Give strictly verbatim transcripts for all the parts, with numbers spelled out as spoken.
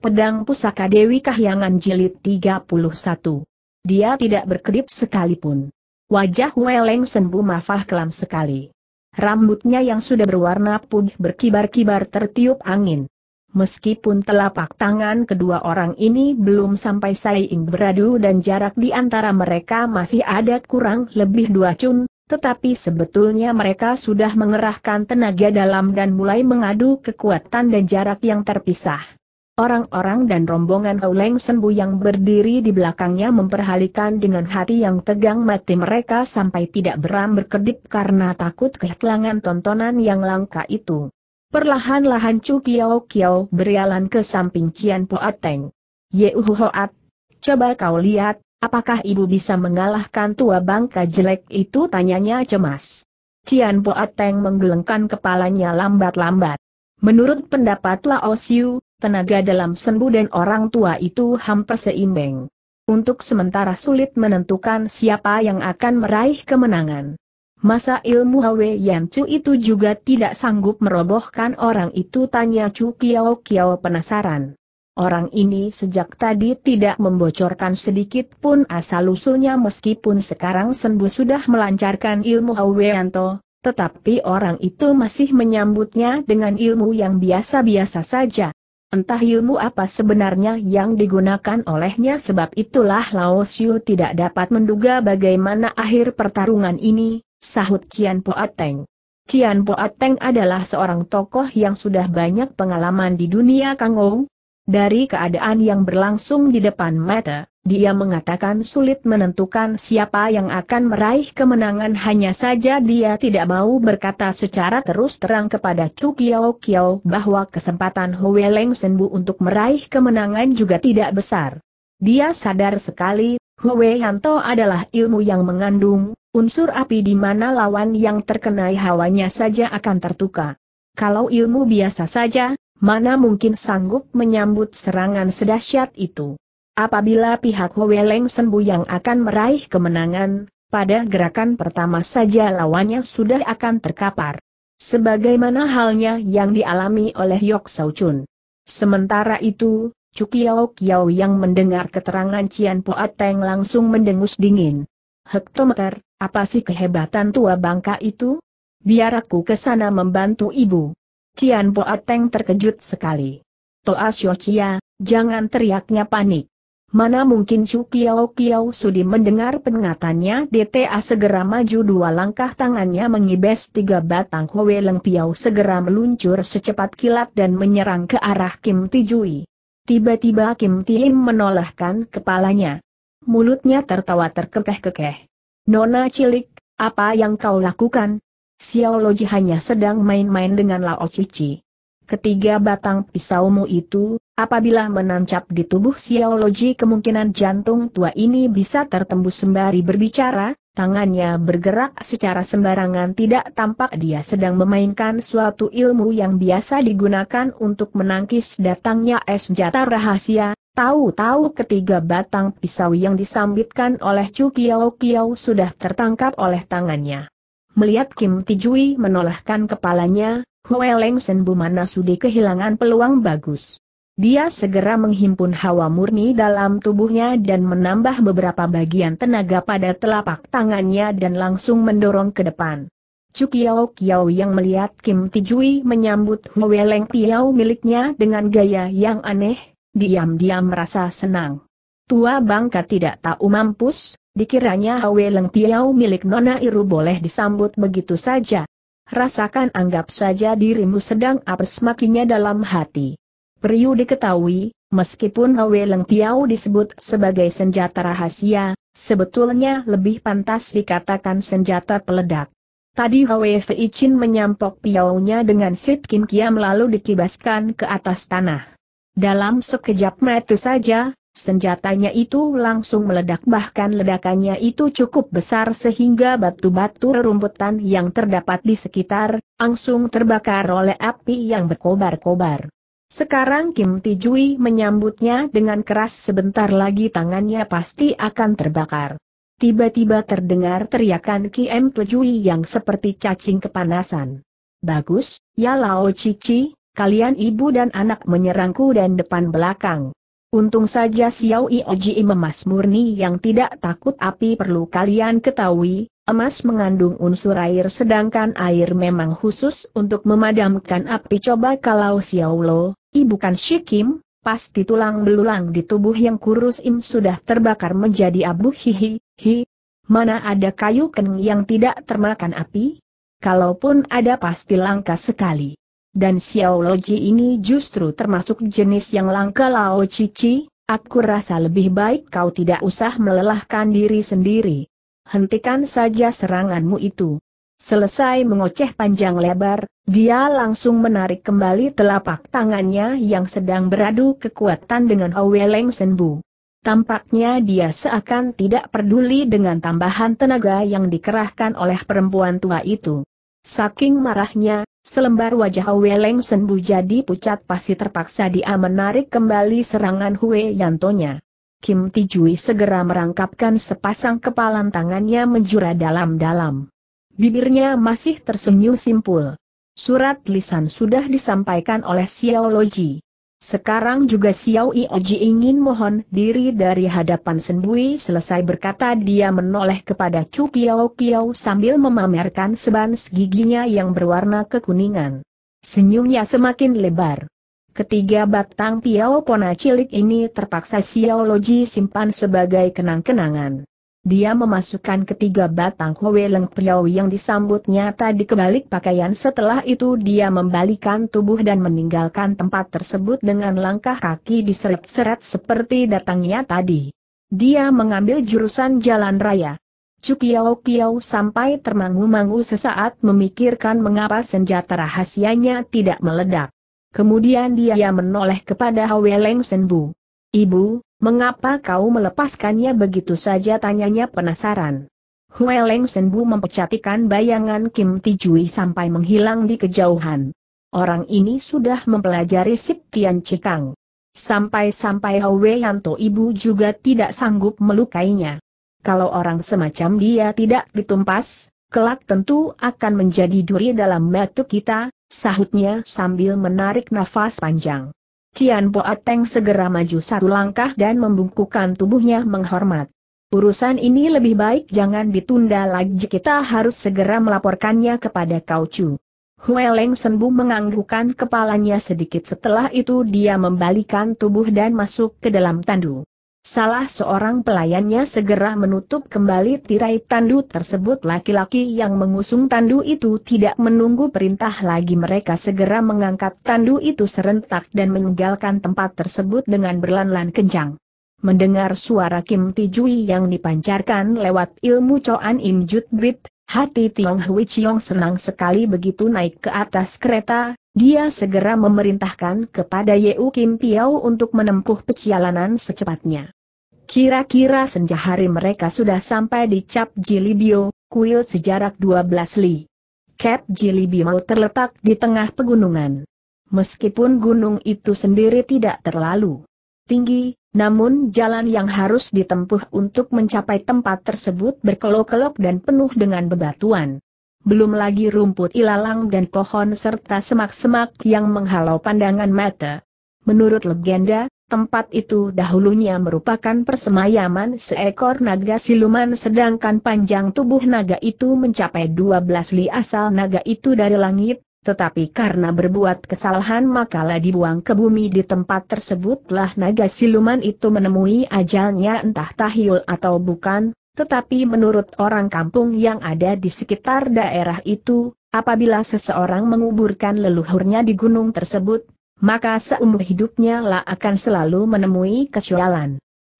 Pedang Pusaka Dewi Kahyangan Jilid tiga puluh satu. Dia tidak berkedip sekalipun. Wajah Weleng Sembu Mafah kelam sekali. Rambutnya yang sudah berwarna putih berkibar-kibar tertiup angin. Meskipun telapak tangan kedua orang ini belum sampai saing beradu dan jarak di antara mereka masih ada kurang lebih dua cun, tetapi sebetulnya mereka sudah mengerahkan tenaga dalam dan mulai mengadu kekuatan dan jarak yang terpisah. Orang-orang dan rombongan Weleng Sembu yang berdiri di belakangnya memperhalikan dengan hati yang tegang mati mereka sampai tidak beram berkedip karena takut kehilangan tontonan yang langka itu. Perlahan-lahan Cu Kiao Kiao berjalan ke samping Cian Poateng. Yehu Hoat, coba kau lihat, apakah ibu bisa mengalahkan tua bangka jelek itu, tanyanya cemas. Cian Poateng menggelengkan kepalanya lambat-lambat. Menurut pendapat Lao Siu, tenaga dalam Sembu dan orang tua itu hampir seimbang. Untuk sementara sulit menentukan siapa yang akan meraih kemenangan. Masa ilmu Hwe Yan Cu itu juga tidak sanggup merobohkan orang itu, tanya Cu Kiao Kiao penasaran. Orang ini sejak tadi tidak membocorkan sedikit pun asal-usulnya, meskipun sekarang Sembu sudah melancarkan ilmu Hwe Yan Cu, tetapi orang itu masih menyambutnya dengan ilmu yang biasa-biasa saja. Entah ilmu apa sebenarnya yang digunakan olehnya, sebab itulah Lao Siu tidak dapat menduga bagaimana akhir pertarungan ini, sahut Cian Poateng. Cian Poateng adalah seorang tokoh yang sudah banyak pengalaman di dunia Kangou. Dari keadaan yang berlangsung di depan mata, dia mengatakan sulit menentukan siapa yang akan meraih kemenangan, hanya saja dia tidak mau berkata secara terus terang kepada Cu Kiao Kiao bahwa kesempatan Weleng Sembu untuk meraih kemenangan juga tidak besar. Dia sadar sekali, Hwe Yan Cu adalah ilmu yang mengandung unsur api di mana lawan yang terkena hawanya saja akan tertukar. Kalau ilmu biasa saja, mana mungkin sanggup menyambut serangan sedahsyat itu. Apabila pihak Weleng Sembu yang akan meraih kemenangan, pada gerakan pertama saja lawannya sudah akan terkapar. Sebagaimana halnya yang dialami oleh Yok Sau Chun. Sementara itu, Cu Kiao Kiao yang mendengar keterangan Cian Poateng langsung mendengus dingin. Hektometer, apa sih kehebatan tua bangka itu? Biar aku ke sana membantu ibu. Cian Poateng terkejut sekali. Toa Sio Cia, jangan, teriaknya panik. Mana mungkin Cu Kiao Kiao sudi mendengar pengatannya. D T A segera maju dua langkah, tangannya mengibes tiga batang Hwe Leng Piau segera meluncur secepat kilat dan menyerang ke arah Kim Ti Jui. Tiba-tiba Kim Ti Im menolehkan kepalanya. Mulutnya tertawa terkekeh-kekeh. Nona cilik, apa yang kau lakukan? Xiao Loji hanya sedang main-main dengan Lao Cici. Ketiga batang pisaumu itu, apabila menancap di tubuh Xiao Loji, kemungkinan jantung tua ini bisa tertembus. Sembari berbicara, tangannya bergerak secara sembarangan, tidak tampak dia sedang memainkan suatu ilmu yang biasa digunakan untuk menangkis datangnya es senjata rahasia. Tahu-tahu ketiga batang pisau yang disambitkan oleh Cu Kiao Kiao sudah tertangkap oleh tangannya. Melihat Kim Ti Jui menolehkan kepalanya, Weleng Sembu mana sudi kehilangan peluang bagus. Dia segera menghimpun hawa murni dalam tubuhnya dan menambah beberapa bagian tenaga pada telapak tangannya dan langsung mendorong ke depan. Cu Kiao Kiao yang melihat Kim Ti Jui menyambut Weleng Piau miliknya dengan gaya yang aneh, diam-diam merasa senang. Tua bangka tidak tahu mampus, dikiranya Hwe Leng Piau milik Nona Iru boleh disambut begitu saja. Rasakan, anggap saja dirimu sedang apes, makinya dalam hati. Perlu diketahui, meskipun Hwe Leng Piau disebut sebagai senjata rahasia, sebetulnya lebih pantas dikatakan senjata peledak. Tadi Hwe Fei Chin menyampok piaunya dengan Sit Kim Kiam lalu dikibaskan ke atas tanah. Dalam sekejap mata saja, senjatanya itu langsung meledak, bahkan ledakannya itu cukup besar sehingga batu-batu rerumputan yang terdapat di sekitar langsung terbakar oleh api yang berkobar-kobar. Sekarang Kim Ti Jui menyambutnya dengan keras, sebentar lagi tangannya pasti akan terbakar. Tiba-tiba terdengar teriakan Kim Ti Jui yang seperti cacing kepanasan. Bagus, ya Lao Cici, kalian ibu dan anak menyerangku dan depan belakang. Untung saja Xiao Ioji emas murni yang tidak takut api. Perlu kalian ketahui, emas mengandung unsur air sedangkan air memang khusus untuk memadamkan api. Coba kalau Xiao Lo, ibu kan Shikim, pasti tulang belulang di tubuh yang kurus Im sudah terbakar menjadi abu. Hihi, hi, mana ada kayu kening yang tidak termakan api? Kalaupun ada pasti langka sekali. Dan Xiao Loji ini justru termasuk jenis yang langka. Lao Cici, aku rasa lebih baik kau tidak usah melelahkan diri sendiri. Hentikan saja seranganmu itu. Selesai mengoceh panjang lebar, dia langsung menarik kembali telapak tangannya yang sedang beradu kekuatan dengan Owe Leng Senbu. Tampaknya dia seakan tidak peduli dengan tambahan tenaga yang dikerahkan oleh perempuan tua itu. Saking marahnya, selembar wajah Hwe Leng Senbu jadi pucat. Pasti terpaksa dia menarik kembali serangan Hwe Yantonya. Kim Tijui segera merangkapkan sepasang kepalan tangannya menjura dalam-dalam. Bibirnya masih tersenyum simpul. Surat lisan sudah disampaikan oleh Xiao Loji. Sekarang juga Xiao Ioji ingin mohon diri dari hadapan Senbui. Selesai berkata dia menoleh kepada Chu Piao Piao sambil memamerkan seban giginya yang berwarna kekuningan. Senyumnya semakin lebar. Ketiga batang Piao Pona cilik ini terpaksa Xiao Loji simpan sebagai kenang-kenangan. Dia memasukkan ketiga batang Hwe Leng Piao yang disambutnya tadi ke balik pakaian. Setelah itu dia membalikan tubuh dan meninggalkan tempat tersebut dengan langkah kaki diseret-seret seperti datangnya tadi. Dia mengambil jurusan jalan raya. Chu Piao Piao sampai termangu-mangu sesaat memikirkan mengapa senjata rahasianya tidak meledak. Kemudian dia menoleh kepada Hwe Leng Senbu. Ibu, mengapa kau melepaskannya begitu saja? Tanyanya penasaran. Hwe Leng Senbu mempecatikan bayangan Kim Tijui sampai menghilang di kejauhan. Orang ini sudah mempelajari Sip Tian Cikang. Sampai-sampai Hwe Yanto ibu juga tidak sanggup melukainya. Kalau orang semacam dia tidak ditumpas, kelak tentu akan menjadi duri dalam mata kita, sahutnya sambil menarik nafas panjang. Cian Boateng segera maju satu langkah dan membungkukkan tubuhnya menghormat. Urusan ini lebih baik jangan ditunda lagi, kita harus segera melaporkannya kepada Kau Chu. Hwe Leng Senbu menganggukkan kepalanya sedikit. Setelah itu dia membalikan tubuh dan masuk ke dalam tandu. Salah seorang pelayannya segera menutup kembali tirai tandu tersebut. Laki-laki yang mengusung tandu itu tidak menunggu perintah lagi. Mereka segera mengangkat tandu itu serentak dan meninggalkan tempat tersebut dengan berlan-lan kencang. Mendengar suara Kim Tijui yang dipancarkan lewat ilmu Coan Im Jut Bit, hati Tiong Hui Chiong senang sekali. Begitu naik ke atas kereta, dia segera memerintahkan kepada Yeu Kim Piao untuk menempuh perjalanan secepatnya. Kira-kira senja hari mereka sudah sampai di Cap Jilibio, kuil sejarak dua belas li. Cap Jilibio terletak di tengah pegunungan. Meskipun gunung itu sendiri tidak terlalu tinggi, namun jalan yang harus ditempuh untuk mencapai tempat tersebut berkelok-kelok dan penuh dengan bebatuan. Belum lagi rumput ilalang dan pohon serta semak-semak yang menghalau pandangan mata. Menurut legenda, tempat itu dahulunya merupakan persemayaman seekor naga siluman sedangkan panjang tubuh naga itu mencapai dua belas li. Asal naga itu dari langit, tetapi karena berbuat kesalahan makalah dibuang ke bumi. Di tempat tersebutlah naga siluman itu menemui ajalnya, entah tahiyul atau bukan. Tetapi menurut orang kampung yang ada di sekitar daerah itu, apabila seseorang menguburkan leluhurnya di gunung tersebut, maka seumur hidupnya lah akan selalu menemui kesialan.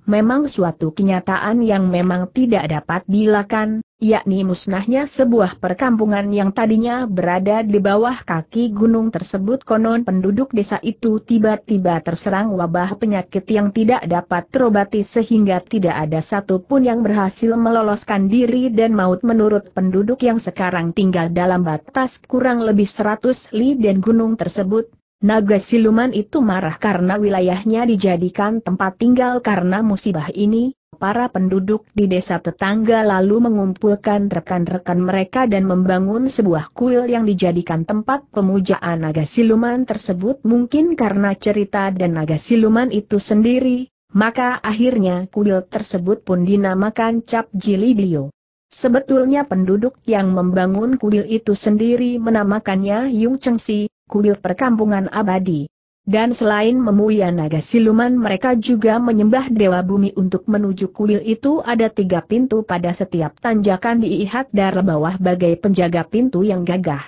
Memang suatu kenyataan yang memang tidak dapat dielakkan, yakni musnahnya sebuah perkampungan yang tadinya berada di bawah kaki gunung tersebut. Konon penduduk desa itu tiba-tiba terserang wabah penyakit yang tidak dapat terobati sehingga tidak ada satupun yang berhasil meloloskan diri dan maut. Menurut penduduk yang sekarang tinggal dalam batas kurang lebih seratus li dan gunung tersebut, naga siluman itu marah karena wilayahnya dijadikan tempat tinggal. Karena musibah ini, para penduduk di desa tetangga lalu mengumpulkan rekan-rekan mereka dan membangun sebuah kuil yang dijadikan tempat pemujaan naga siluman tersebut. Mungkin karena cerita dan naga siluman itu sendiri, maka akhirnya kuil tersebut pun dinamakan Cap Jilidio. Sebetulnya penduduk yang membangun kuil itu sendiri menamakannya Yung Chengsi, kuil perkampungan abadi. Dan selain memuja naga siluman, mereka juga menyembah dewa bumi. Untuk menuju kuil itu ada tiga pintu pada setiap tanjakan di Ihat Dar bawah bagai penjaga pintu yang gagah.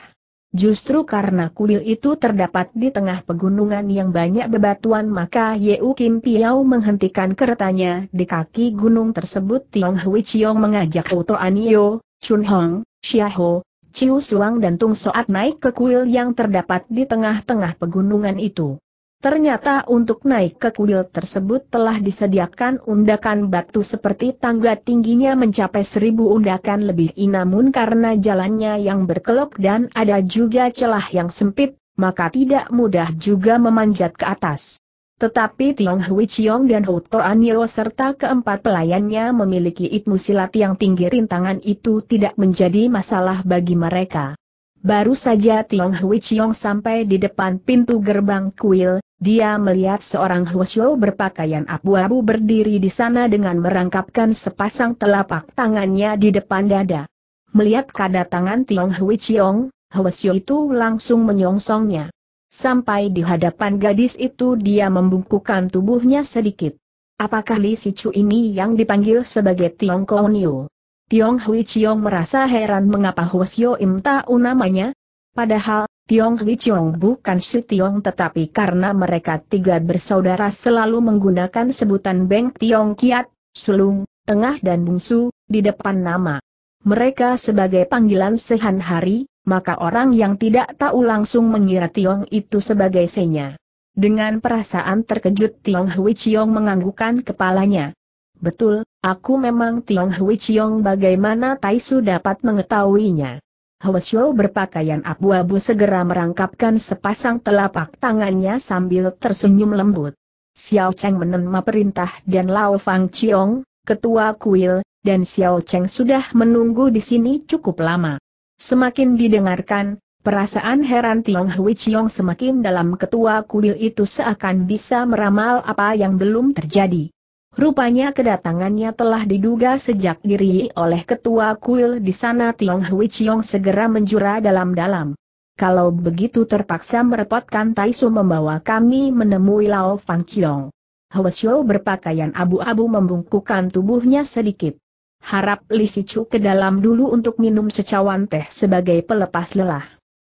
Justru karena kuil itu terdapat di tengah pegunungan yang banyak bebatuan, maka Yeu Kim Piao menghentikan keretanya di kaki gunung tersebut. Tiong Hui Chiong mengajak Uto Anio, Chun Hong, Xia Ho, Ciu Suang dan Tung Soat naik ke kuil yang terdapat di tengah-tengah pegunungan itu. Ternyata untuk naik ke kuil tersebut telah disediakan undakan batu seperti tangga, tingginya mencapai seribu undakan lebih. Namun karena jalannya yang berkelok dan ada juga celah yang sempit, maka tidak mudah juga memanjat ke atas. Tetapi Tiong Hui Chiong dan Huto Anio serta keempat pelayannya memiliki ilmu silat yang tinggi, rintangan itu tidak menjadi masalah bagi mereka. Baru saja Tiong Hui Chiong sampai di depan pintu gerbang kuil, dia melihat seorang Huoshuo berpakaian abu-abu berdiri di sana dengan merangkapkan sepasang telapak tangannya di depan dada. Melihat kedatangan Tiong Hui Chiong, Huoshuo itu langsung menyongsongnya. Sampai di hadapan gadis itu dia membungkukkan tubuhnya sedikit. Apakah Li Sicu ini yang dipanggil sebagai Tiong Konio? Tiong Hui Chiong merasa heran mengapa Huoshuo Im tahu namanya. Padahal, Tiong Hui Chiong bukan si Tiong, tetapi karena mereka tiga bersaudara selalu menggunakan sebutan Beng Tiong Kiat, Sulung, Tengah dan Bungsu, di depan nama mereka sebagai panggilan sehari-hari, maka orang yang tidak tahu langsung mengira Tiong itu sebagai Senya. Dengan perasaan terkejut Tiong Hui Chiong menganggukkan kepalanya. Betul, aku memang Tiong Hui Chiong. Bagaimana Taisu dapat mengetahuinya? Huoshuo berpakaian abu-abu segera merangkapkan sepasang telapak tangannya sambil tersenyum lembut. Xiao Cheng menerima perintah dan Lao Fang Chiong, ketua kuil, dan Xiao Cheng sudah menunggu di sini cukup lama. Semakin didengarkan, perasaan heran Tiong Hui Chiong semakin dalam. Ketua kuil itu seakan bisa meramal apa yang belum terjadi. Rupanya kedatangannya telah diduga sejak diri oleh ketua kuil di sana. Tiong Hui Chiong segera menjura dalam-dalam. Kalau begitu terpaksa merepotkan Taisu membawa kami menemui Lao Fang Chiong. Huoshuo berpakaian abu-abu membungkukkan tubuhnya sedikit. Harap Li Sicu ke dalam dulu untuk minum secawan teh sebagai pelepas lelah.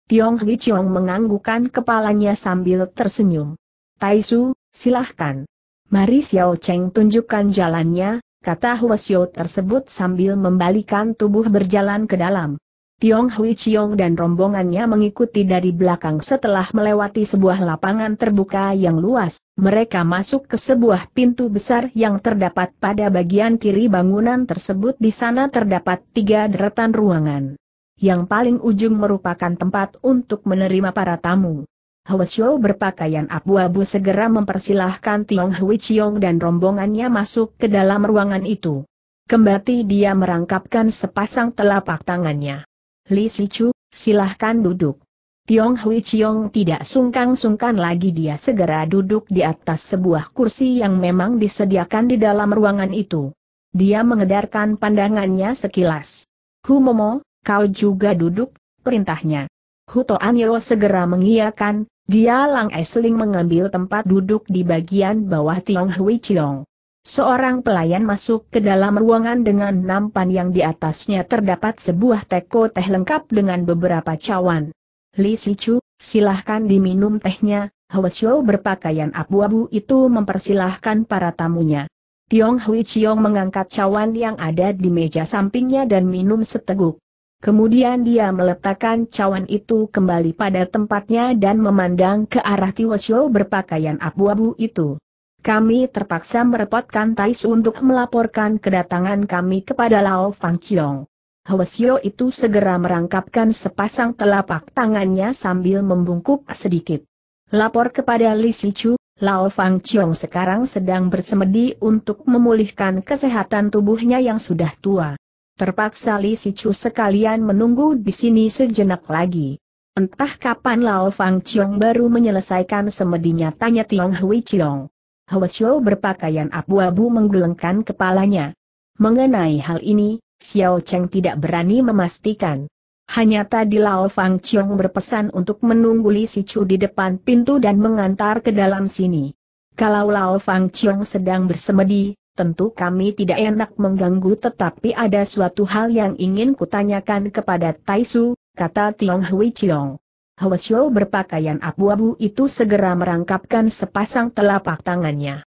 Tiong Hui Chiong menganggukkan kepalanya sambil tersenyum. Taisu, silahkan. Mari Xiao Cheng tunjukkan jalannya, kata Huoshuo tersebut sambil membalikan tubuh berjalan ke dalam. Tiong Hui Chiong dan rombongannya mengikuti dari belakang. Setelah melewati sebuah lapangan terbuka yang luas, mereka masuk ke sebuah pintu besar yang terdapat pada bagian kiri bangunan tersebut. Di sana terdapat tiga deretan ruangan. Yang paling ujung merupakan tempat untuk menerima para tamu. Huoshuo berpakaian abu-abu segera mempersilahkan Tiong Hui Chiong dan rombongannya masuk ke dalam ruangan itu. Kembali dia merangkapkan sepasang telapak tangannya. Li Sicu, silahkan duduk. Tiong Hui Chiong tidak sungkan-sungkan lagi, dia segera duduk di atas sebuah kursi yang memang disediakan di dalam ruangan itu. Dia mengedarkan pandangannya sekilas. Hu Momo, kau juga duduk, perintahnya. Huto Anio segera mengiyakan, dia langsung mengambil tempat duduk di bagian bawah Tiong Hui Chiong. Seorang pelayan masuk ke dalam ruangan dengan nampan yang di atasnya terdapat sebuah teko teh lengkap dengan beberapa cawan. Li Sicu, silahkan diminum tehnya. Huoshuo berpakaian abu-abu itu mempersilahkan para tamunya. Tiong Hui Chiong mengangkat cawan yang ada di meja sampingnya dan minum seteguk. Kemudian dia meletakkan cawan itu kembali pada tempatnya dan memandang ke arah Huoshuo berpakaian abu-abu itu. Kami terpaksa merepotkan Taisu untuk melaporkan kedatangan kami kepada Lao Fang Chiong. Huoshuo itu segera merangkapkan sepasang telapak tangannya sambil membungkuk sedikit. Lapor kepada Li Sicu, Lao Fang Chiong sekarang sedang bersemedi untuk memulihkan kesehatan tubuhnya yang sudah tua. Terpaksa Li Sichu sekalian menunggu di sini sejenak lagi. Entah kapan Lao Fang Chiong baru menyelesaikan semedinya, tanya Tiong Hui Chiong. Hwa Xiao berpakaian abu-abu menggelengkan kepalanya. Mengenai hal ini, Xiao Cheng tidak berani memastikan. Hanya tadi Lao Fang Chiong berpesan untuk menunggu Li Sichu di depan pintu dan mengantar ke dalam sini. Kalau Lao Fang Chiong sedang bersemedi, tentu kami tidak enak mengganggu, tetapi ada suatu hal yang ingin kutanyakan kepada Tai Su, kata Tiong Hui Chiong. Hwa Xiao berpakaian abu-abu itu segera merangkapkan sepasang telapak tangannya.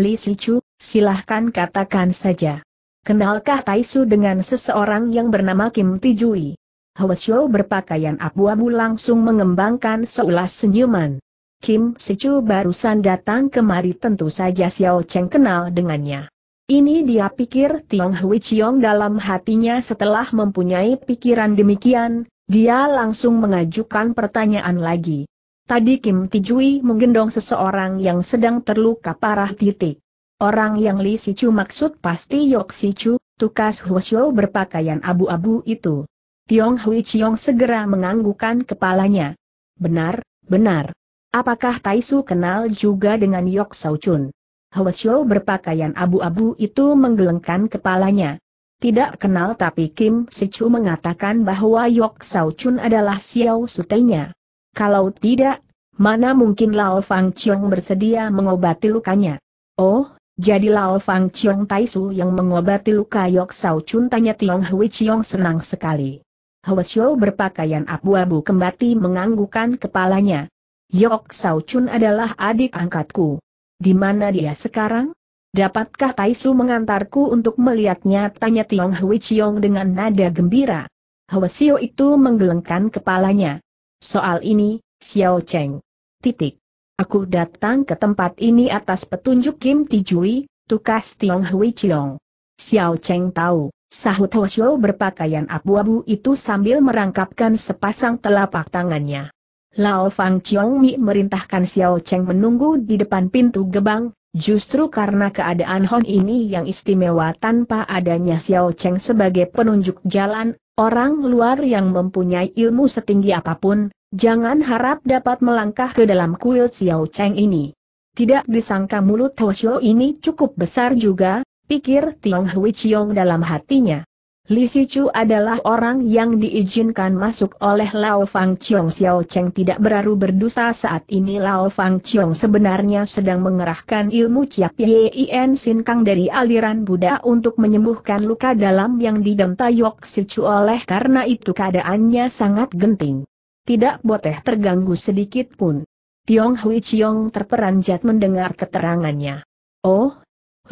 Li Sichu, silahkan katakan saja. Kenalkah Tai Su dengan seseorang yang bernama Kim Tijui? Hwa Xiao berpakaian abu-abu langsung mengembangkan seulas senyuman. Kim Sichu barusan datang kemari, tentu saja Xiao Cheng kenal dengannya. Ini dia, pikir Tiong Hui Chiong dalam hatinya. Setelah mempunyai pikiran demikian, dia langsung mengajukan pertanyaan lagi. Tadi Kim Tijui menggendong seseorang yang sedang terluka parah titik. Orang yang Li Sichu maksud pasti Yok Sichu, tukas Hwa Xiao berpakaian abu-abu itu. Tiong Hui Chiong segera menganggukkan kepalanya. Benar, benar. Apakah Tai Su kenal juga dengan Yok Sao Chun? Hwa Xiao berpakaian abu-abu itu menggelengkan kepalanya. Tidak kenal, tapi Kim Sichu mengatakan bahwa Yok Sao Chun adalah Xiao Sutenya. Kalau tidak, mana mungkin Lao Fang Chiong bersedia mengobati lukanya? Oh, jadi Lao Fang Chiong Tai Su yang mengobati luka Yok Sao Chun, tanya Tiong Hui Chiong senang sekali. Hwa Xiao berpakaian abu-abu kembali menganggukkan kepalanya. Yok Sao Chun adalah adik angkatku. Di mana dia sekarang? Dapatkah Tai Su mengantarku untuk melihatnya? Tanya Tiong Hui Chiong dengan nada gembira. Hwa Xiao itu menggelengkan kepalanya. Soal ini, Xiao Cheng. Titik. Aku datang ke tempat ini atas petunjuk Kim Tijui, tukas Tiong Hui Chiong. Xiao Cheng tahu, sahut Hwa Xiao berpakaian abu-abu itu sambil merangkapkan sepasang telapak tangannya. Lao Fang Chiong Mi merintahkan Xiao Cheng menunggu di depan pintu gebang, justru karena keadaan Hon ini yang istimewa. Tanpa adanya Xiao Cheng sebagai penunjuk jalan, orang luar yang mempunyai ilmu setinggi apapun, jangan harap dapat melangkah ke dalam kuil Xiao Cheng ini. Tidak disangka mulut Hwa Xiao ini cukup besar juga, pikir Tiong Hui Chiong dalam hatinya. Li Sichu adalah orang yang diizinkan masuk oleh Lao Fang Chiong. Xiao Cheng tidak beraru berdosa. Saat ini Lao Fang Chiong sebenarnya sedang mengerahkan ilmu Ciak Yin Sin Kang dari aliran Buddha untuk menyembuhkan luka dalam yang didenta Yok Sichu. Oleh karena itu keadaannya sangat genting. Tidak boleh terganggu sedikit pun. Tiong Hui Chiong terperanjat mendengar keterangannya. Oh,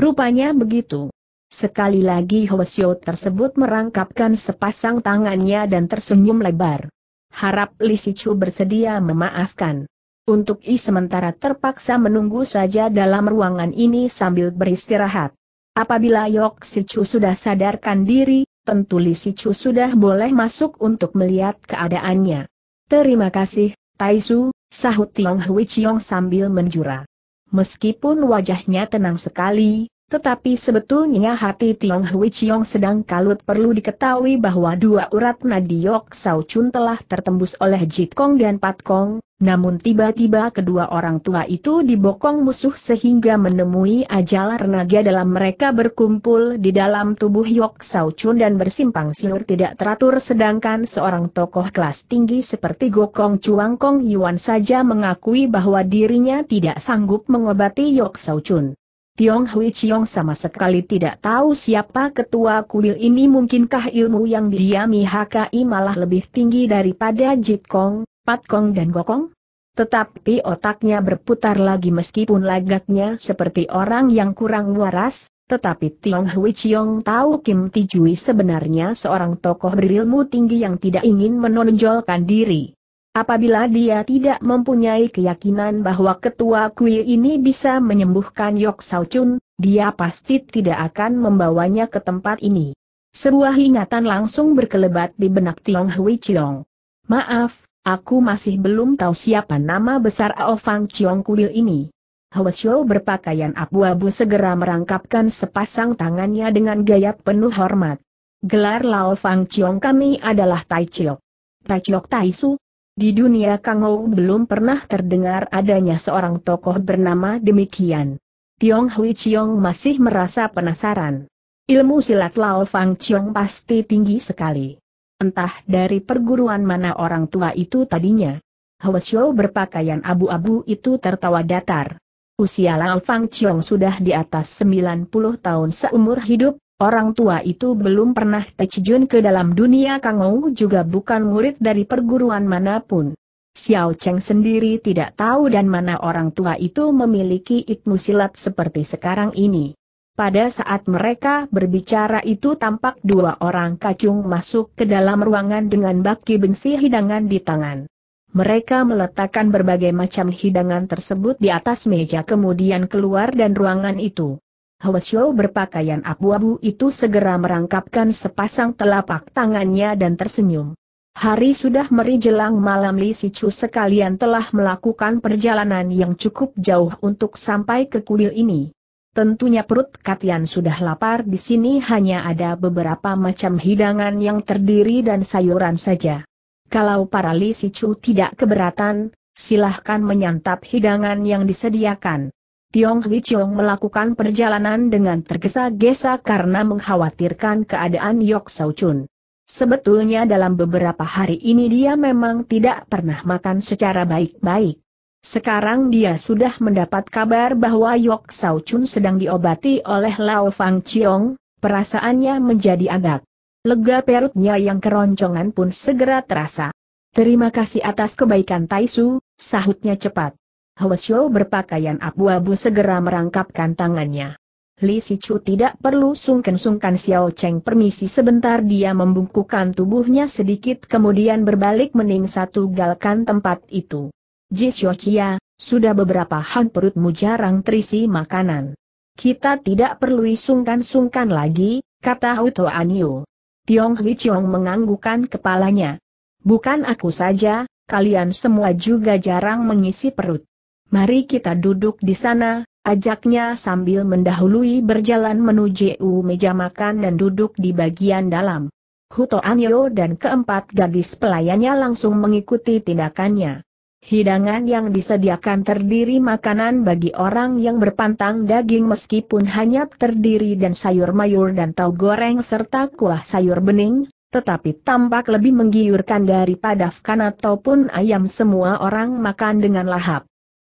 rupanya begitu. Sekali lagi Hwa Xiao tersebut merangkapkan sepasang tangannya dan tersenyum lebar. Harap Li Sichu bersedia memaafkan. Untuk I sementara terpaksa menunggu saja dalam ruangan ini sambil beristirahat. Apabila Yok Sichu sudah sadarkan diri, tentu Li Sichu sudah boleh masuk untuk melihat keadaannya. Terima kasih, Tai Su, sahut Tiong Hui Chiong sambil menjura. Meskipun wajahnya tenang sekali, tetapi sebetulnya hati Tiong Hui Chiong sedang kalut. Perlu diketahui bahwa dua urat nadi Yok Sao Chun telah tertembus oleh Jit Kong dan Pat Kong, namun tiba-tiba kedua orang tua itu dibokong musuh sehingga menemui ajal. Renaga dalam mereka berkumpul di dalam tubuh Yok Sao Chun dan bersimpang siur tidak teratur, sedangkan seorang tokoh kelas tinggi seperti Gokong Chuang Kong Yuan saja mengakui bahwa dirinya tidak sanggup mengobati Yok Sao Chun. Tiong Hui Chiong sama sekali tidak tahu siapa ketua kuil ini. Mungkinkah ilmu yang diami H K I malah lebih tinggi daripada Jit Kong, Pat Kong dan Gokong? Tetapi otaknya berputar lagi. Meskipun lagaknya seperti orang yang kurang waras, tetapi Tiong Hui Chiong tahu Kim Tijui sebenarnya seorang tokoh berilmu tinggi yang tidak ingin menonjolkan diri. Apabila dia tidak mempunyai keyakinan bahwa ketua kuil ini bisa menyembuhkan Yok Sao Chun, dia pasti tidak akan membawanya ke tempat ini. Sebuah ingatan langsung berkelebat di benak Tiong Hui Chiong. Maaf, aku masih belum tahu siapa nama besar Ao Fang Chiong kuil ini. Hwasyo berpakaian abu-abu segera merangkapkan sepasang tangannya dengan gaya penuh hormat. Gelar Lao Fang Chiong kami adalah Tai Chiok. Tai Chiok Tai Su. Di dunia Kangou belum pernah terdengar adanya seorang tokoh bernama demikian. Tiong Hui Chiong masih merasa penasaran. Ilmu silat Lao Fang Chiong pasti tinggi sekali. Entah dari perguruan mana orang tua itu tadinya. Hwasyo berpakaian abu-abu itu tertawa datar. Usia Lao Fang Chiong sudah di atas sembilan puluh tahun seumur hidup. Orang tua itu belum pernah terjun ke dalam dunia Kangou, juga bukan murid dari perguruan manapun. Xiao Cheng sendiri tidak tahu dan mana orang tua itu memiliki ilmu silat seperti sekarang ini. Pada saat mereka berbicara itu tampak dua orang kacung masuk ke dalam ruangan dengan baki bengsi hidangan di tangan. Mereka meletakkan berbagai macam hidangan tersebut di atas meja kemudian keluar dan ruangan itu. Hwasyo berpakaian abu-abu itu segera merangkapkan sepasang telapak tangannya dan tersenyum. Hari sudah meri jelang malam, Li Sicu sekalian telah melakukan perjalanan yang cukup jauh untuk sampai ke kuil ini. Tentunya perut kalian sudah lapar. Di sini hanya ada beberapa macam hidangan yang terdiri dan sayuran saja. Kalau para Li Sicu tidak keberatan, silahkan menyantap hidangan yang disediakan. Tiong Hui Chiong melakukan perjalanan dengan tergesa-gesa karena mengkhawatirkan keadaan Yok Sau Chun. Sebetulnya dalam beberapa hari ini dia memang tidak pernah makan secara baik-baik. Sekarang dia sudah mendapat kabar bahwa Yok Sau Chun sedang diobati oleh Lao Fang Chiong, perasaannya menjadi agak lega, perutnya yang keroncongan pun segera terasa. Terima kasih atas kebaikan Tai Su, sahutnya cepat. Hwasyo berpakaian abu-abu segera merangkapkan tangannya. Li Sicu tidak perlu sungkan-sungkan. Xiao Cheng permisi sebentar, dia membungkukkan tubuhnya sedikit kemudian berbalik meningsatugalkan tempat itu. Ji Xiao Chia, sudah beberapa hari perutmu jarang terisi makanan. Kita tidak perlu sungkan-sungkan lagi, kata Hu Toan Yu. Tiong Hui Chiong menganggukkan kepalanya. Bukan aku saja, kalian semua juga jarang mengisi perut. Mari kita duduk di sana, ajaknya sambil mendahului berjalan menuju meja makan dan duduk di bagian dalam. Hu Toan Yu dan keempat gadis pelayannya langsung mengikuti tindakannya. Hidangan yang disediakan terdiri makanan bagi orang yang berpantang daging meskipun hanya terdiri dan sayur mayur dan tau goreng serta kuah sayur bening, tetapi tampak lebih menggiurkan daripada fkan ataupun ayam. Semua orang makan dengan lahap.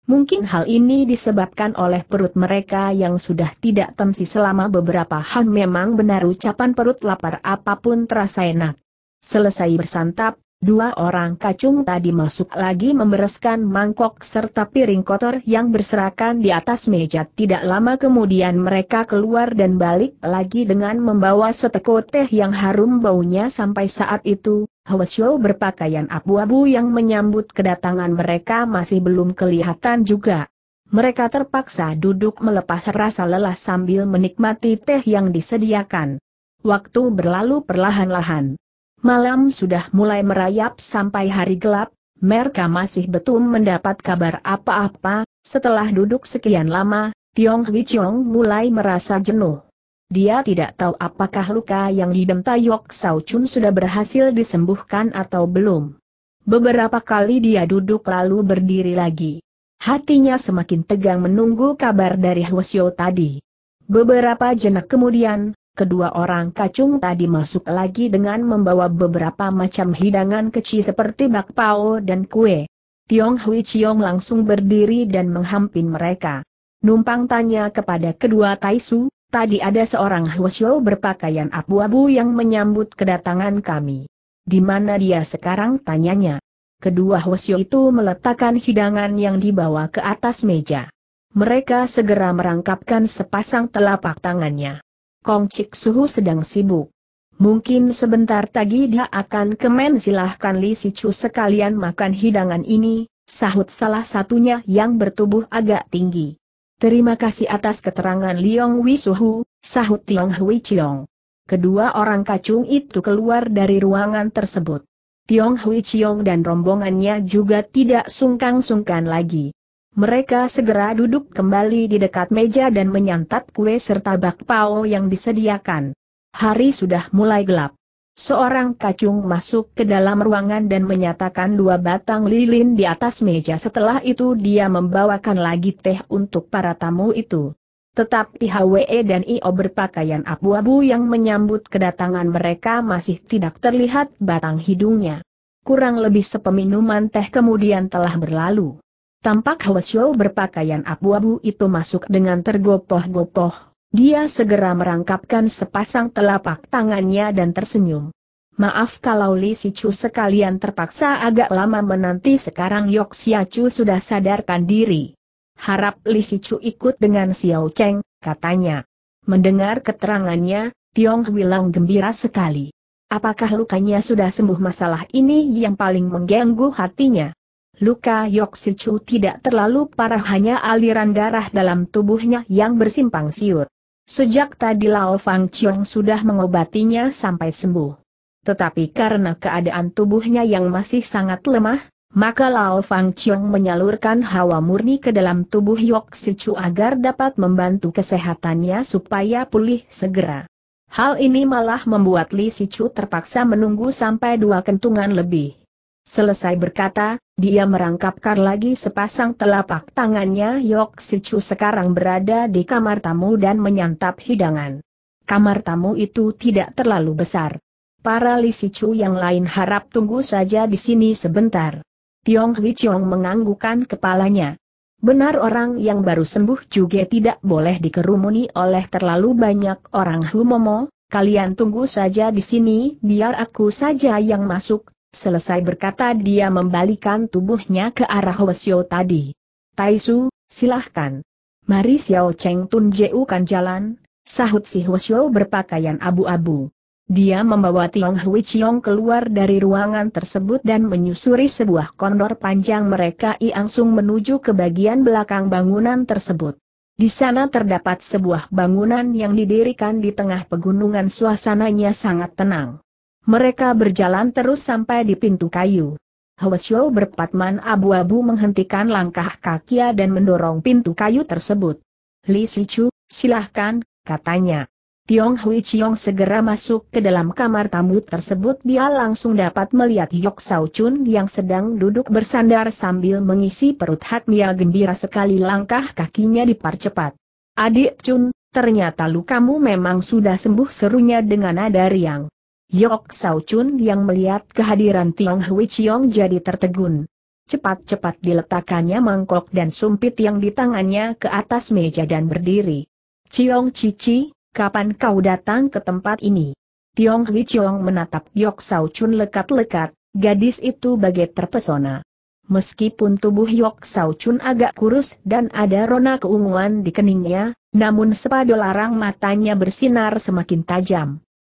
Mungkin hal ini disebabkan oleh perut mereka yang sudah tidak tensi selama beberapa hari. Memang benar ucapan perut lapar apapun terasa enak. Selesai bersantap, dua orang kacung tadi masuk lagi membereskan mangkok serta piring kotor yang berserakan di atas meja. Tidak lama kemudian mereka keluar dan balik lagi dengan membawa seteko teh yang harum baunya. Sampai saat itu, Hwasyo berpakaian abu-abu yang menyambut kedatangan mereka masih belum kelihatan juga. Mereka terpaksa duduk melepas rasa lelah sambil menikmati teh yang disediakan. Waktu berlalu perlahan-lahan. Malam sudah mulai merayap sampai hari gelap, mereka masih belum mendapat kabar apa-apa. Setelah duduk sekian lama, Tiong Hui Chiong mulai merasa jenuh. Dia tidak tahu apakah luka yang diderita Yok Sau Chun sudah berhasil disembuhkan atau belum. Beberapa kali dia duduk lalu berdiri lagi. Hatinya semakin tegang menunggu kabar dari Hwasyo tadi. Beberapa jenak kemudian, kedua orang kacung tadi masuk lagi dengan membawa beberapa macam hidangan kecil seperti bakpao dan kue. Tiong Hui Chiong langsung berdiri dan menghampiri mereka. Numpang tanya kepada kedua Tai Su, tadi ada seorang Hwasyo berpakaian abu-abu yang menyambut kedatangan kami. Di mana dia sekarang, tanyanya. Kedua Hwasyo itu meletakkan hidangan yang dibawa ke atas meja. Mereka segera merangkapkan sepasang telapak tangannya. Kong Cik Suhu sedang sibuk. Mungkin sebentar lagi dia akan kemen. Silahkan Li Sicu sekalian makan hidangan ini, sahut salah satunya yang bertubuh agak tinggi. Terima kasih atas keterangan Liong Wisuhu, sahut Tiong Hui Chiong. Kedua orang kacung itu keluar dari ruangan tersebut. Tiong Hui Chiong dan rombongannya juga tidak sungkan-sungkan lagi. Mereka segera duduk kembali di dekat meja dan menyantap kue serta bakpao yang disediakan. Hari sudah mulai gelap. Seorang kacung masuk ke dalam ruangan dan menyatakan dua batang lilin di atas meja. Setelah itu dia membawakan lagi teh untuk para tamu itu. Tetapi Hwe dan I O berpakaian abu-abu yang menyambut kedatangan mereka masih tidak terlihat batang hidungnya. Kurang lebih sepeminuman teh kemudian telah berlalu. Tampak Hwe Xiao berpakaian abu-abu itu masuk dengan tergopoh-gopoh, dia segera merangkapkan sepasang telapak tangannya dan tersenyum. Maaf kalau Li Sichu sekalian terpaksa agak lama menanti, sekarang Yok Siachu sudah sadarkan diri. Harap Li Sichu ikut dengan Xiao Cheng, katanya. Mendengar keterangannya, Tiong Wilang gembira sekali. Apakah lukanya sudah sembuh? Masalah ini yang paling mengganggu hatinya. Luka Yok Sichu tidak terlalu parah, hanya aliran darah dalam tubuhnya yang bersimpang siur. Sejak tadi Lao Fang Chiong sudah mengobatinya sampai sembuh. Tetapi karena keadaan tubuhnya yang masih sangat lemah, maka Lao Fang Chiong menyalurkan hawa murni ke dalam tubuh Yok Sichu agar dapat membantu kesehatannya supaya pulih segera. Hal ini malah membuat Li Sichu terpaksa menunggu sampai dua kentungan lebih. Selesai berkata, dia merangkapkan lagi sepasang telapak tangannya. Yok Sichu sekarang berada di kamar tamu dan menyantap hidangan. Kamar tamu itu tidak terlalu besar. Para Li Sichu yang lain harap tunggu saja di sini sebentar. Tiong Hui Chiong menganggukkan kepalanya. Benar, orang yang baru sembuh juga tidak boleh dikerumuni oleh terlalu banyak orang. Humomo, kalian tunggu saja di sini, biar aku saja yang masuk. Selesai berkata dia membalikan tubuhnya ke arah Hwe Xiao tadi. Taisu, silahkan. Mari Xiao Cheng Tun Jeukan jalan, sahut si Hwe Xiao berpakaian abu-abu. Dia membawa Tiong Hui Chiong keluar dari ruangan tersebut dan menyusuri sebuah koridor panjang. Mereka langsung menuju ke bagian belakang bangunan tersebut. Di sana terdapat sebuah bangunan yang didirikan di tengah pegunungan, suasananya sangat tenang. Mereka berjalan terus sampai di pintu kayu. Hwe Xiao berpatman abu-abu menghentikan langkah kakinya dan mendorong pintu kayu tersebut. Li Sichu, silahkan, katanya. Tiong Hui Chiong segera masuk ke dalam kamar tamu tersebut. Dia langsung dapat melihat Yok Sao Chun yang sedang duduk bersandar sambil mengisi perut. Hatinya gembira sekali, langkah kakinya dipercepat. Adik Chun, ternyata lukamu memang sudah sembuh, serunya dengan nada riang. Yok Sao Chun yang melihat kehadiran Tiong Hui Chiong jadi tertegun. Cepat-cepat diletakkannya mangkok dan sumpit yang di tangannya ke atas meja dan berdiri. Chiong Cici, kapan kau datang ke tempat ini? Tiong Hui Chiong menatap Yok Sao Chun lekat-lekat, gadis itu bagai terpesona. Meskipun tubuh Yok Sao Chun agak kurus dan ada rona keunguan di keningnya, namun separuh larang matanya bersinar semakin tajam.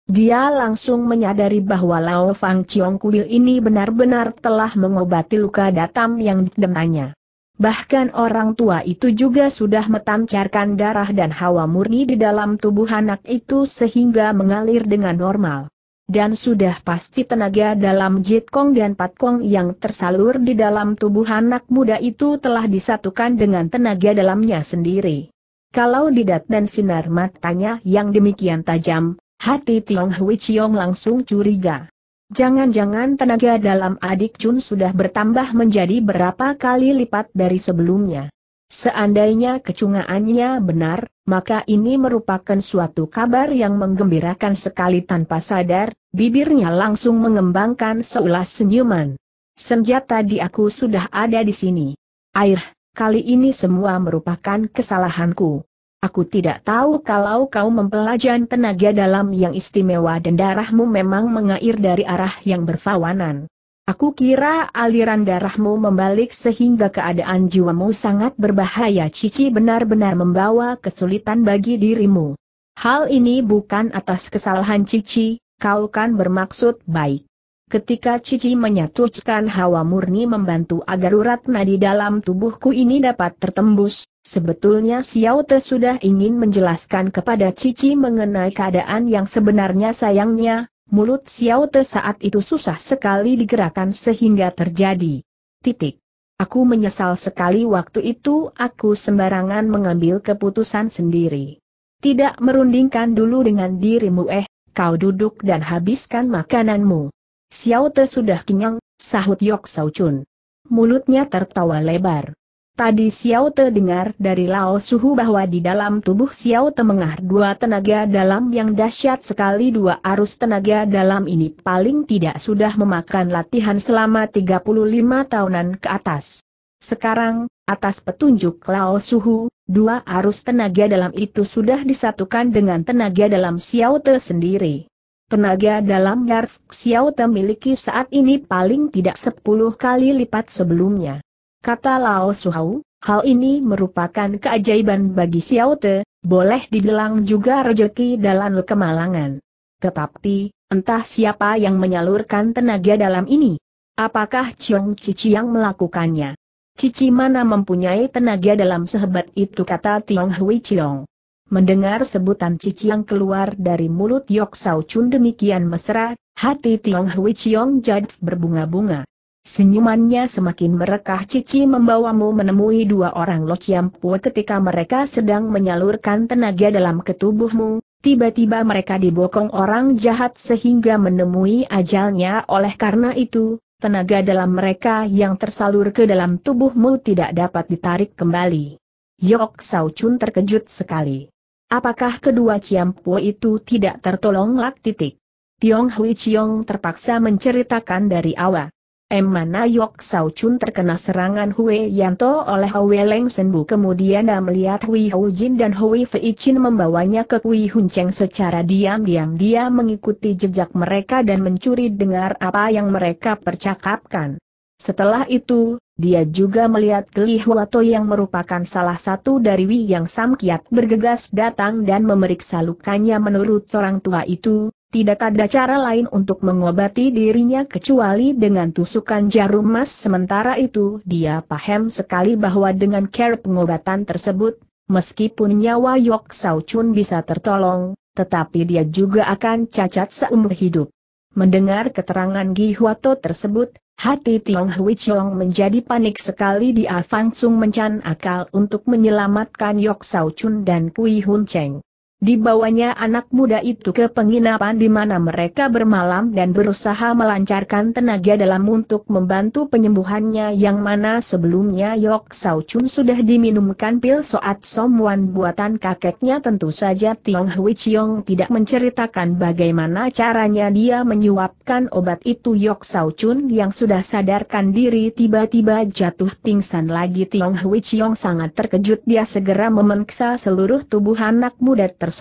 Dia langsung menyadari bahwa Lao Fang Chiong kuil ini benar-benar telah mengobati luka datam yang dideritanya. Bahkan orang tua itu juga sudah memancarkan darah dan hawa murni di dalam tubuh anak itu sehingga mengalir dengan normal. Dan sudah pasti tenaga dalam Jitkong dan Patkong yang tersalur di dalam tubuh anak muda itu telah disatukan dengan tenaga dalamnya sendiri. Kalau dilihat dan sinar matanya yang demikian tajam, hati Tiong Hui Chiong langsung curiga. Jangan-jangan tenaga dalam adik Chun sudah bertambah menjadi berapa kali lipat dari sebelumnya. Seandainya kecungaannya benar, maka ini merupakan suatu kabar yang menggembirakan sekali. Tanpa sadar, bibirnya langsung mengembangkan seulas senyuman. Sejak tadi aku sudah ada di sini. Air, kali ini semua merupakan kesalahanku. Aku tidak tahu kalau kau mempelajari tenaga dalam yang istimewa dan darahmu memang mengalir dari arah yang berlawanan. Aku kira aliran darahmu membalik sehingga keadaan jiwamu sangat berbahaya. Cici benar-benar membawa kesulitan bagi dirimu. Hal ini bukan atas kesalahan Cici, kau kan bermaksud baik. Ketika Cici menyatukan hawa murni membantu agar urat nadi dalam tubuhku ini dapat tertembus, sebetulnya Xiao Te sudah ingin menjelaskan kepada Cici mengenai keadaan yang sebenarnya. Sayangnya, mulut Xiao Te saat itu susah sekali digerakkan sehingga terjadi. Titik. Aku menyesal sekali waktu itu aku sembarangan mengambil keputusan sendiri. Tidak merundingkan dulu dengan dirimu eh, kau duduk dan habiskan makananmu. Xiao Te sudah kenyang, sahut Yok Sau Chun. Mulutnya tertawa lebar. Tadi Xiao Te dengar dari Lao Suhu bahwa di dalam tubuh Xiao Te mengalir dua tenaga dalam yang dahsyat sekali. Dua arus tenaga dalam ini paling tidak sudah memakan latihan selama tiga puluh lima tahunan ke atas. Sekarang, atas petunjuk Lao Suhu, dua arus tenaga dalam itu sudah disatukan dengan tenaga dalam Xiao Te sendiri. Tenaga dalam Yarf Xiao Te miliki saat ini paling tidak sepuluh kali lipat sebelumnya. Kata Lao Suhu, hal ini merupakan keajaiban bagi Xiao Te, boleh dibilang juga rejeki dalam kemalangan. Tetapi, entah siapa yang menyalurkan tenaga dalam ini. Apakah Chong Cici yang melakukannya? Cici mana mempunyai tenaga dalam sehebat itu, kata Tiong Hui Chiong. Mendengar sebutan Cici yang keluar dari mulut Yok Sau Chun demikian mesra, hati Tiong Hui Chiong jadi berbunga-bunga. Senyumannya semakin merekah. Cici membawamu menemui dua orang Lo Chiam Pue ketika mereka sedang menyalurkan tenaga dalam ke tubuhmu, tiba-tiba mereka dibokong orang jahat sehingga menemui ajalnya. Oleh karena itu, tenaga dalam mereka yang tersalur ke dalam tubuhmu tidak dapat ditarik kembali. Yok Sau Chun terkejut sekali. Apakah kedua Chiam Pue itu tidak tertolong lak titik? Tiong Hui Chiong terpaksa menceritakan dari awal. Emana Yok Sau Chun terkena serangan Hui Yanto oleh Hui Leng Senbu, kemudian dia melihat Hui Hou Jin dan Hui Fei Chin membawanya ke Hui Hun Cheng secara diam-diam. Dia mengikuti jejak mereka dan mencuri dengar apa yang mereka percakapkan. Setelah itu, dia juga melihat Li Huato yang merupakan salah satu dari Wi Yang Sam Kiat bergegas datang dan memeriksa lukanya. Menurut orang tua itu, tidak ada cara lain untuk mengobati dirinya kecuali dengan tusukan jarum emas. Sementara itu dia paham sekali bahwa dengan cara pengobatan tersebut, meskipun nyawa Yok Sau Chun bisa tertolong, tetapi dia juga akan cacat seumur hidup. Mendengar keterangan Gi Huato tersebut, hati Tiong Hui Chiong menjadi panik sekali. Dia langsung mencan akal untuk menyelamatkan Yok Sau Chun dan Hui Hun Cheng. Dibawanya anak muda itu ke penginapan di mana mereka bermalam dan berusaha melancarkan tenaga dalam untuk membantu penyembuhannya, yang mana sebelumnya Yok Sau Chun sudah diminumkan pil soat somuan buatan kakeknya. Tentu saja Tiong Hui Chiong tidak menceritakan bagaimana caranya dia menyuapkan obat itu. Yok Sau Chun yang sudah sadarkan diri tiba-tiba jatuh pingsan lagi. Tiong Hui Chiong sangat terkejut. Dia segera memeriksa seluruh tubuh anak muda tersebut.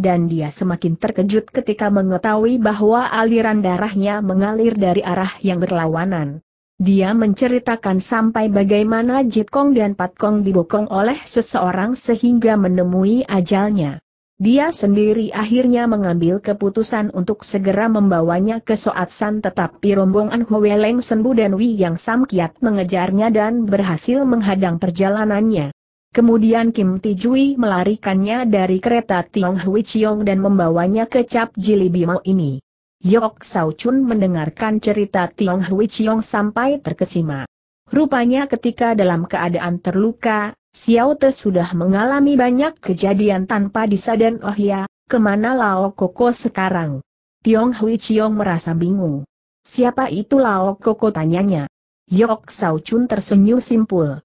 Dan dia semakin terkejut ketika mengetahui bahwa aliran darahnya mengalir dari arah yang berlawanan. Dia menceritakan sampai bagaimana Jit Kong dan Pat Kong dibokong oleh seseorang sehingga menemui ajalnya. Dia sendiri akhirnya mengambil keputusan untuk segera membawanya ke Soat San, tetapi rombongan Hwe Leng Senbu dan Wi Yang Sam Kiat mengejarnya dan berhasil menghadang perjalanannya. Kemudian Kim Ti Jui melarikannya dari kereta Tiong Hui Chiong dan membawanya ke Cap Jili Bimo ini. Yok Sau Chun mendengarkan cerita Tiong Hui Chiong sampai terkesima. Rupanya ketika dalam keadaan terluka, Xiao Te sudah mengalami banyak kejadian tanpa disadari. Oh ya, kemana Lao Koko sekarang? Tiong Hui Chiong merasa bingung. Siapa itu Lao Koko, tanyanya. Yok Sau Chun tersenyum simpul.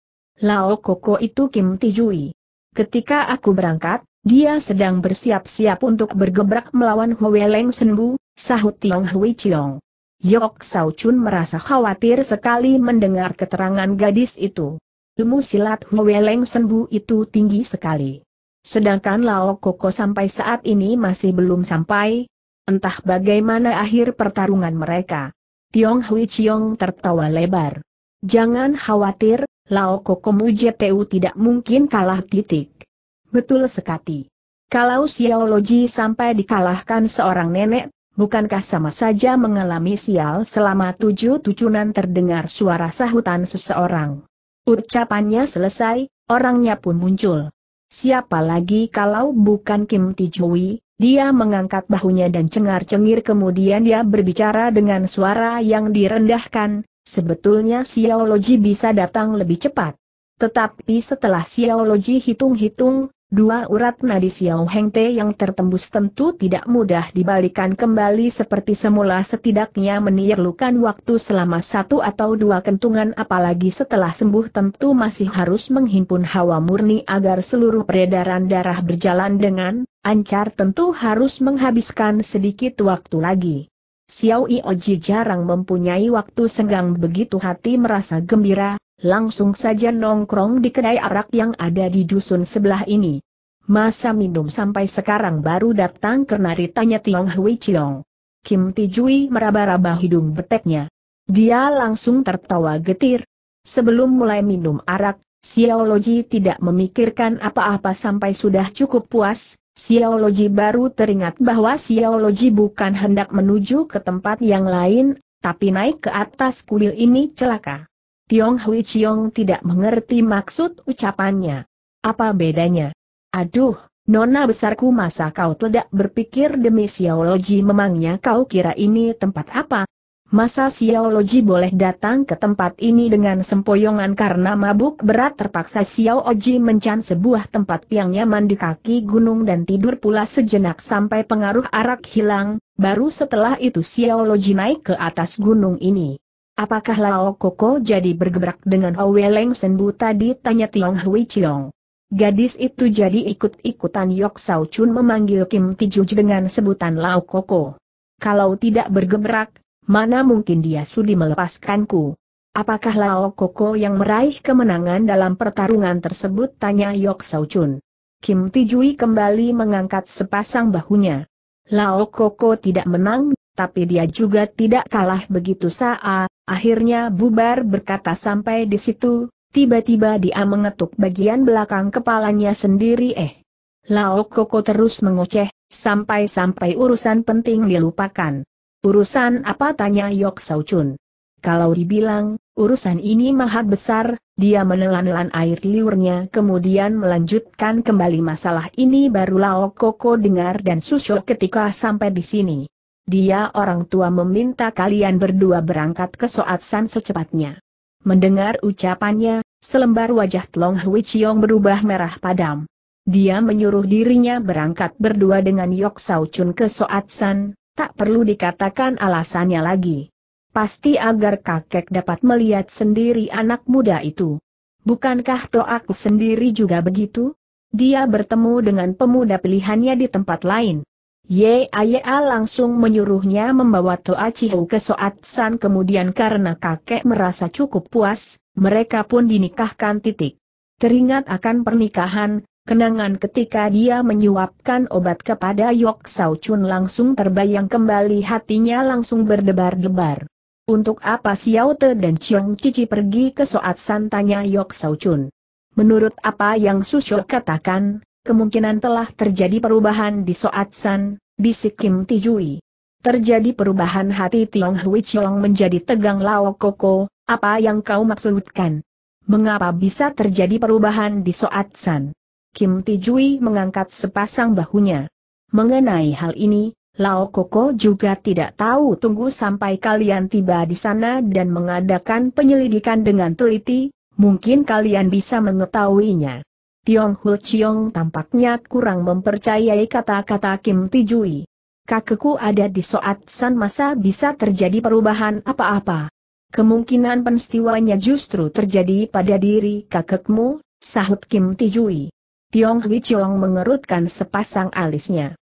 Lao Koko itu Kim Ti Jui. Ketika aku berangkat, dia sedang bersiap-siap untuk bergebrak melawan Hwe Leng Senbu, sahut Tiong Hui Chiong. Yok Sau Chun merasa khawatir sekali mendengar keterangan gadis itu. Ilmu silat Hwe Leng Senbu itu tinggi sekali. Sedangkan Lao Koko sampai saat ini masih belum sampai. Entah bagaimana akhir pertarungan mereka. Tiong Hui Chiong tertawa lebar. Jangan khawatir, Lao Koko Mujetu tidak mungkin kalah titik. Betul sekali. Kalau Xiao Loji sampai dikalahkan seorang nenek, bukankah sama saja mengalami sial selama tujuh tujunan? Terdengar suara sahutan seseorang. Ucapannya selesai, orangnya pun muncul. Siapa lagi kalau bukan Kim Ti Jui? Dia mengangkat bahunya dan cengar-cengir, kemudian dia berbicara dengan suara yang direndahkan. Sebetulnya Xiaologi bisa datang lebih cepat. Tetapi setelah Xiaologi hitung-hitung, dua urat nadi Xiao Heng Te yang tertembus tentu tidak mudah dibalikan kembali seperti semula, setidaknya memerlukan waktu selama satu atau dua kentungan, apalagi setelah sembuh tentu masih harus menghimpun hawa murni agar seluruh peredaran darah berjalan dengan lancar, tentu harus menghabiskan sedikit waktu lagi. Xiao Ioji jarang mempunyai waktu senggang, begitu hati merasa gembira, langsung saja nongkrong di kedai arak yang ada di dusun sebelah ini. Masa minum sampai sekarang baru datang karena ditanya Tiong Hui Chiong. Kim Tijui meraba-raba hidung beteknya. Dia langsung tertawa getir. Sebelum mulai minum arak, Xiaologi tidak memikirkan apa-apa sampai sudah cukup puas. Xiaologi baru teringat bahwa Xiaologi bukan hendak menuju ke tempat yang lain, tapi naik ke atas kuil ini celaka. Tiong Hui Chiong tidak mengerti maksud ucapannya. Apa bedanya? Aduh, nona besarku, masa kau tidak berpikir demi Xiaologi? Memangnya kau kira ini tempat apa? Masa Xiaologi boleh datang ke tempat ini dengan sempoyongan karena mabuk berat? Terpaksa Xiaologi mencan sebuah tempat yang nyaman di kaki gunung dan tidur pula sejenak sampai pengaruh arak hilang, baru setelah itu Xiaologi naik ke atas gunung ini. Apakah Lao Koko jadi bergebrak dengan Hwe Leng Sen Bu tadi? Tanya Tiong Hui Chiong. Gadis itu jadi ikut-ikutan Yok Sao Chun memanggil Kim Tijuj dengan sebutan Lao Koko. Kalau tidak bergebrak, mana mungkin dia sudi melepaskanku? Apakah Lao Koko yang meraih kemenangan dalam pertarungan tersebut? Tanya Yok Sao Chun. Kim Tijui kembali mengangkat sepasang bahunya. Lao Koko tidak menang, tapi dia juga tidak kalah begitu saja. Akhirnya bubar, berkata sampai di situ. Tiba-tiba dia mengetuk bagian belakang kepalanya sendiri. Eh, Lao Koko terus mengoceh, sampai-sampai urusan penting dilupakan. Urusan apa? Tanya Yok Sao Chun. Kalau dibilang, urusan ini mahat besar, dia menelan-nelan air liurnya kemudian melanjutkan kembali masalah ini. Baru Lao Koko dengar dan susuk ketika sampai di sini. Dia orang tua meminta kalian berdua berangkat ke Soatsan secepatnya. Mendengar ucapannya, selembar wajah Tiong Hui Chiong berubah merah padam. Dia menyuruh dirinya berangkat berdua dengan Yok Sao Chun ke Soatsan. Tak perlu dikatakan alasannya lagi. Pasti agar kakek dapat melihat sendiri anak muda itu. Bukankah Toak sendiri juga begitu? Dia bertemu dengan pemuda pilihannya di tempat lain. Yaya langsung menyuruhnya membawa Toa Chiu ke Soatsan, kemudian karena kakek merasa cukup puas, mereka pun dinikahkan. Titik. Teringat akan pernikahan, kenangan ketika dia menyuapkan obat kepada Yok Sao Chun langsung terbayang kembali, hatinya langsung berdebar-debar. Untuk apa Xiao Te dan Chiong Cici pergi ke Soatsan? Tanya Yok Sao Chun. Menurut apa yang Susyo katakan, kemungkinan telah terjadi perubahan di Soatsan, bisik Kim Tijui. Terjadi perubahan? Hati Tiong Hui Chiong menjadi tegang. Lao Koko, apa yang kau maksudkan? Mengapa bisa terjadi perubahan di Soatsan? Kim Tijui mengangkat sepasang bahunya. Mengenai hal ini, Lao Koko juga tidak tahu. Tunggu sampai kalian tiba di sana dan mengadakan penyelidikan dengan teliti, mungkin kalian bisa mengetahuinya. Tiong Hui Chiong tampaknya kurang mempercayai kata-kata Kim Tijui. Kakekku ada di Soatsan, masa bisa terjadi perubahan apa-apa? Kemungkinan peristiwanya justru terjadi pada diri kakekmu, sahut Kim Tijui. Tiong Hui Chiong mengerutkan sepasang alisnya.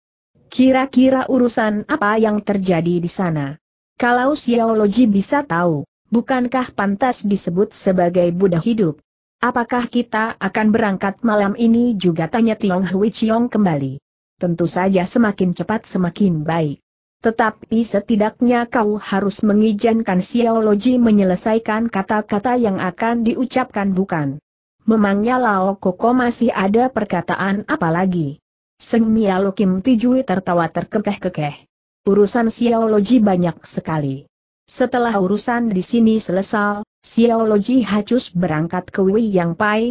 Kira-kira urusan apa yang terjadi di sana? Kalau Xiaologi bisa tahu, bukankah pantas disebut sebagai Buddha hidup? Apakah kita akan berangkat malam ini juga? Tanya Tiong Hui Chiong kembali. Tentu saja, semakin cepat semakin baik. Tetapi setidaknya kau harus mengizinkan Xiaologi menyelesaikan kata-kata yang akan diucapkan, bukan? Memangnya Lao Koko masih ada perkataan apa lagi? Seng Miao Kim Tijui tertawa terkekeh-kekeh. Urusan Xiaologi banyak sekali. Setelah urusan di sini selesai, Xiaologi hacus berangkat ke Wei Yang Pai.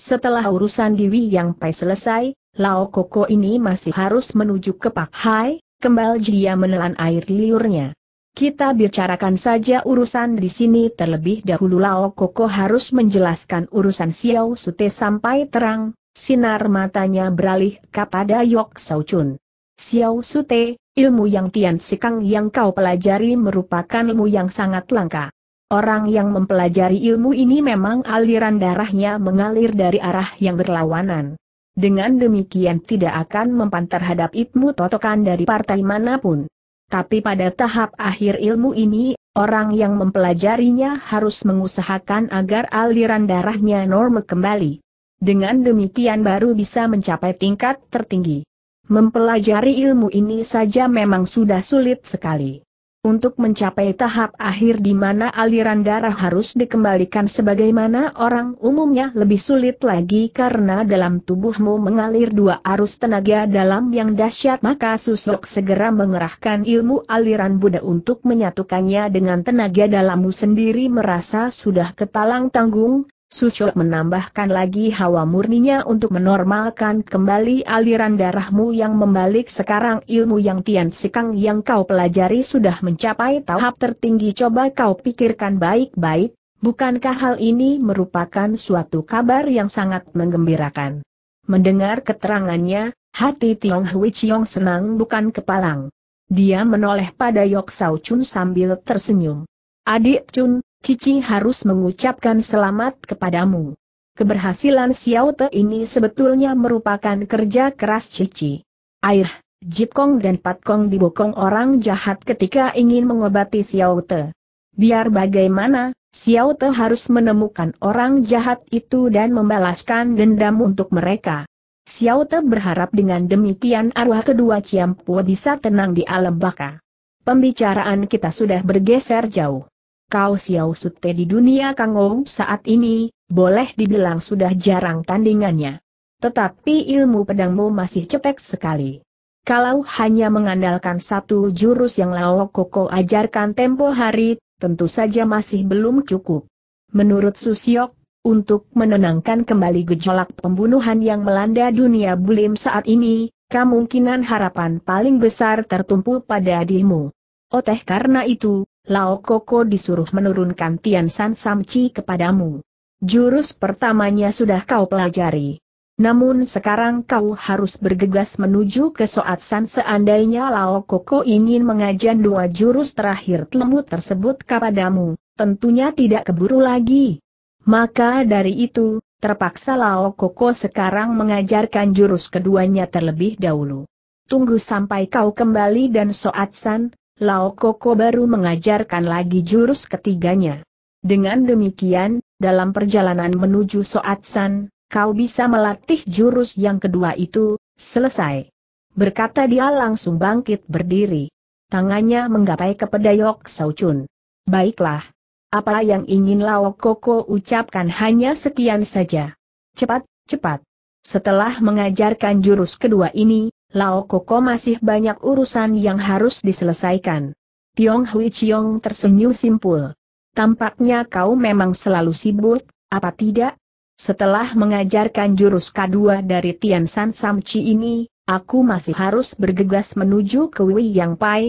Setelah urusan di Wei Yang Pai selesai, Lao Koko ini masih harus menuju ke Pak Hai. Kembali dia menelan air liurnya. Kita bicarakan saja urusan di sini terlebih dahulu. Lao Koko harus menjelaskan urusan Xiao Sute sampai terang. Sinar matanya beralih kepada Yok Sau Chun. Xiao Sute, ilmu yang Tian Sikang yang kau pelajari merupakan ilmu yang sangat langka. Orang yang mempelajari ilmu ini memang aliran darahnya mengalir dari arah yang berlawanan. Dengan demikian tidak akan mempan terhadap ilmu totokan dari partai manapun. Tapi pada tahap akhir ilmu ini, orang yang mempelajarinya harus mengusahakan agar aliran darahnya normal kembali. Dengan demikian baru bisa mencapai tingkat tertinggi. Mempelajari ilmu ini saja memang sudah sulit sekali. Untuk mencapai tahap akhir di mana aliran darah harus dikembalikan sebagaimana orang umumnya lebih sulit lagi karena dalam tubuhmu mengalir dua arus tenaga dalam yang dahsyat, maka Susok segera mengerahkan ilmu aliran Buddha untuk menyatukannya dengan tenaga dalammu sendiri. Merasa sudah kepalang tanggung, Susok menambahkan lagi hawa murninya untuk menormalkan kembali aliran darahmu yang membalik. Sekarang ilmu yang Tian Sikang yang kau pelajari sudah mencapai tahap tertinggi. Coba kau pikirkan baik-baik, bukankah hal ini merupakan suatu kabar yang sangat menggembirakan? Mendengar keterangannya, hati Tiong Hui Chiong senang bukan kepalang. Dia menoleh pada Yok Sau Chun sambil tersenyum. Adik Chun, Cici harus mengucapkan selamat kepadamu. Keberhasilan Xiao Te ini sebetulnya merupakan kerja keras Cici. Air, Jip Kong dan Pat Kong dibokong orang jahat ketika ingin mengobati Xiao Te. Biar bagaimana, Xiao Te harus menemukan orang jahat itu dan membalaskan dendam untuk mereka. Xiao Te berharap dengan demikian arwah kedua Ciampu bisa tenang di alam baka. Pembicaraan kita sudah bergeser jauh. Kau Xiao Sute di dunia Kangou saat ini, boleh dibilang sudah jarang tandingannya. Tetapi ilmu pedangmu masih cetek sekali. Kalau hanya mengandalkan satu jurus yang Lao Koko ajarkan tempo hari, tentu saja masih belum cukup. Menurut Susiok, untuk menenangkan kembali gejolak pembunuhan yang melanda dunia Bulim saat ini, kemungkinan harapan paling besar tertumpu pada dirimu. Oleh karena itu, Lao Koko disuruh menurunkan Tian San Samci kepadamu. Jurus pertamanya sudah kau pelajari. Namun sekarang kau harus bergegas menuju ke Soat San. Seandainya Lao Koko ingin mengajan dua jurus terakhir telmu tersebut kepadamu, tentunya tidak keburu lagi. Maka dari itu, terpaksa Lao Koko sekarang mengajarkan jurus keduanya terlebih dahulu. Tunggu sampai kau kembali dan Soat San, Lao Koko baru mengajarkan lagi jurus ketiganya. Dengan demikian, dalam perjalanan menuju Soat San, kau bisa melatih jurus yang kedua itu. Selesai. Berkata dia langsung bangkit berdiri. Tangannya menggapai kepada Yok Sau Chun. Baiklah. Apa yang ingin Lao Koko ucapkan hanya sekian saja. Cepat, cepat. Setelah mengajarkan jurus kedua ini, Lao Koko masih banyak urusan yang harus diselesaikan. Tiong Hui Chiong tersenyum simpul. Tampaknya kau memang selalu sibuk, apa tidak? Setelah mengajarkan jurus kedua dari Tian San Samci ini, aku masih harus bergegas menuju ke Wei Yang Pai.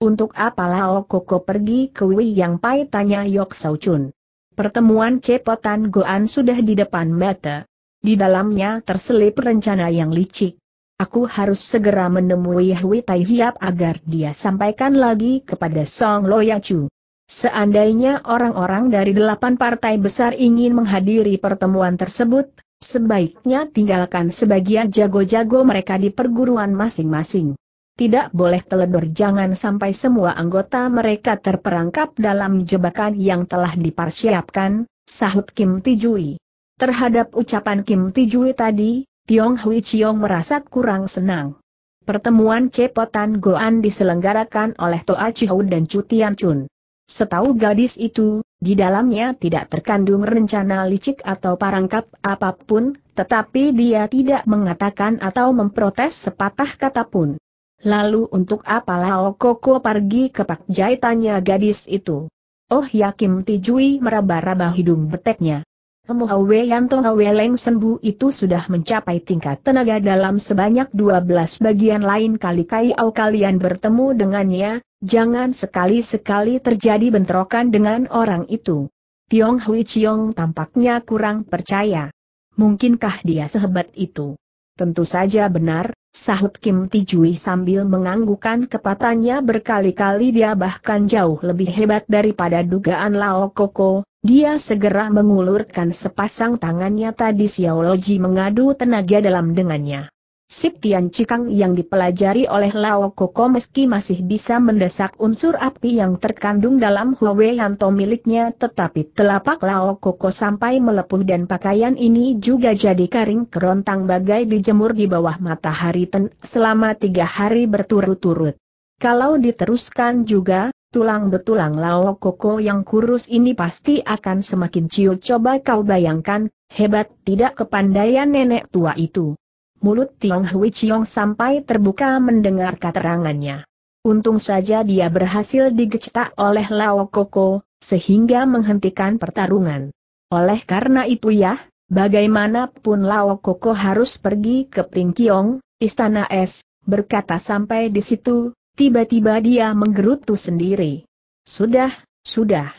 Untuk apa Lao Koko pergi ke Wei Yang Pai? Tanya Yok Sau Chun. Pertemuan Cepotan Goan sudah di depan mata. Di dalamnya terselip rencana yang licik. Aku harus segera menemui Hui Tai Hiap agar dia sampaikan lagi kepada Song Loyacu. Seandainya orang-orang dari delapan partai besar ingin menghadiri pertemuan tersebut, sebaiknya tinggalkan sebagian jago-jago mereka di perguruan masing-masing. Tidak boleh teledor, jangan sampai semua anggota mereka terperangkap dalam jebakan yang telah dipersiapkan, sahut Kim Tijui. Terhadap ucapan Kim Tijui tadi, Tiong Hui Chiong merasa kurang senang. Pertemuan Cepotan Goan diselenggarakan oleh Toa Chihou dan Chu Tian Chun. Setahu gadis itu, di dalamnya tidak terkandung rencana licik atau parangkap apapun, tetapi dia tidak mengatakan atau memprotes sepatah kata pun. Lalu untuk apa Lao Koko pergi ke Pak Jai? Tanya gadis itu. Oh ya, Kim Tijui meraba-raba hidung beteknya. Pemuhaweyanto Haweleng Sembu itu sudah mencapai tingkat tenaga dalam sebanyak dua belas bagian. Lain kali kau kalian bertemu dengannya, jangan sekali-sekali terjadi bentrokan dengan orang itu. Tiong Hui Chiong tampaknya kurang percaya. Mungkinkah dia sehebat itu? Tentu saja benar, sahut Kim Tijui sambil menganggukkan kepatannya. Berkali-kali dia bahkan jauh lebih hebat daripada dugaan Lao Koko. Dia segera mengulurkan sepasang tangannya. Tadi Xiaoloji mengadu tenaga dalam dengannya. Sip Tian Cikang yang dipelajari oleh Lao Koko meski masih bisa mendesak unsur api yang terkandung dalam Hweyanto miliknya, tetapi telapak Lao Koko sampai melepuh dan pakaian ini juga jadi kering kerontang bagai dijemur di bawah matahari terik selama tiga hari berturut-turut. Kalau diteruskan juga, tulang betulang Lao Koko yang kurus ini pasti akan semakin ciut. Coba kau bayangkan, hebat tidak kepandaian nenek tua itu. Mulut Tiong Hui Chiong sampai terbuka mendengar keterangannya. Untung saja dia berhasil digecetak oleh Lao Koko, sehingga menghentikan pertarungan. Oleh karena itu ya, bagaimanapun Lao Koko harus pergi ke Pingkiong, Istana Es. Berkata sampai di situ, tiba-tiba dia menggerutu sendiri. Sudah, sudah.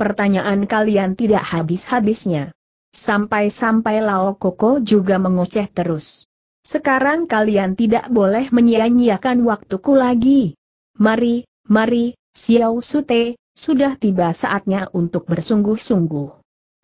Pertanyaan kalian tidak habis-habisnya. Sampai-sampai Lao Koko juga mengoceh terus. Sekarang kalian tidak boleh menyia-nyiakan waktuku lagi. Mari, mari, Xiao Sute, sudah tiba saatnya untuk bersungguh-sungguh.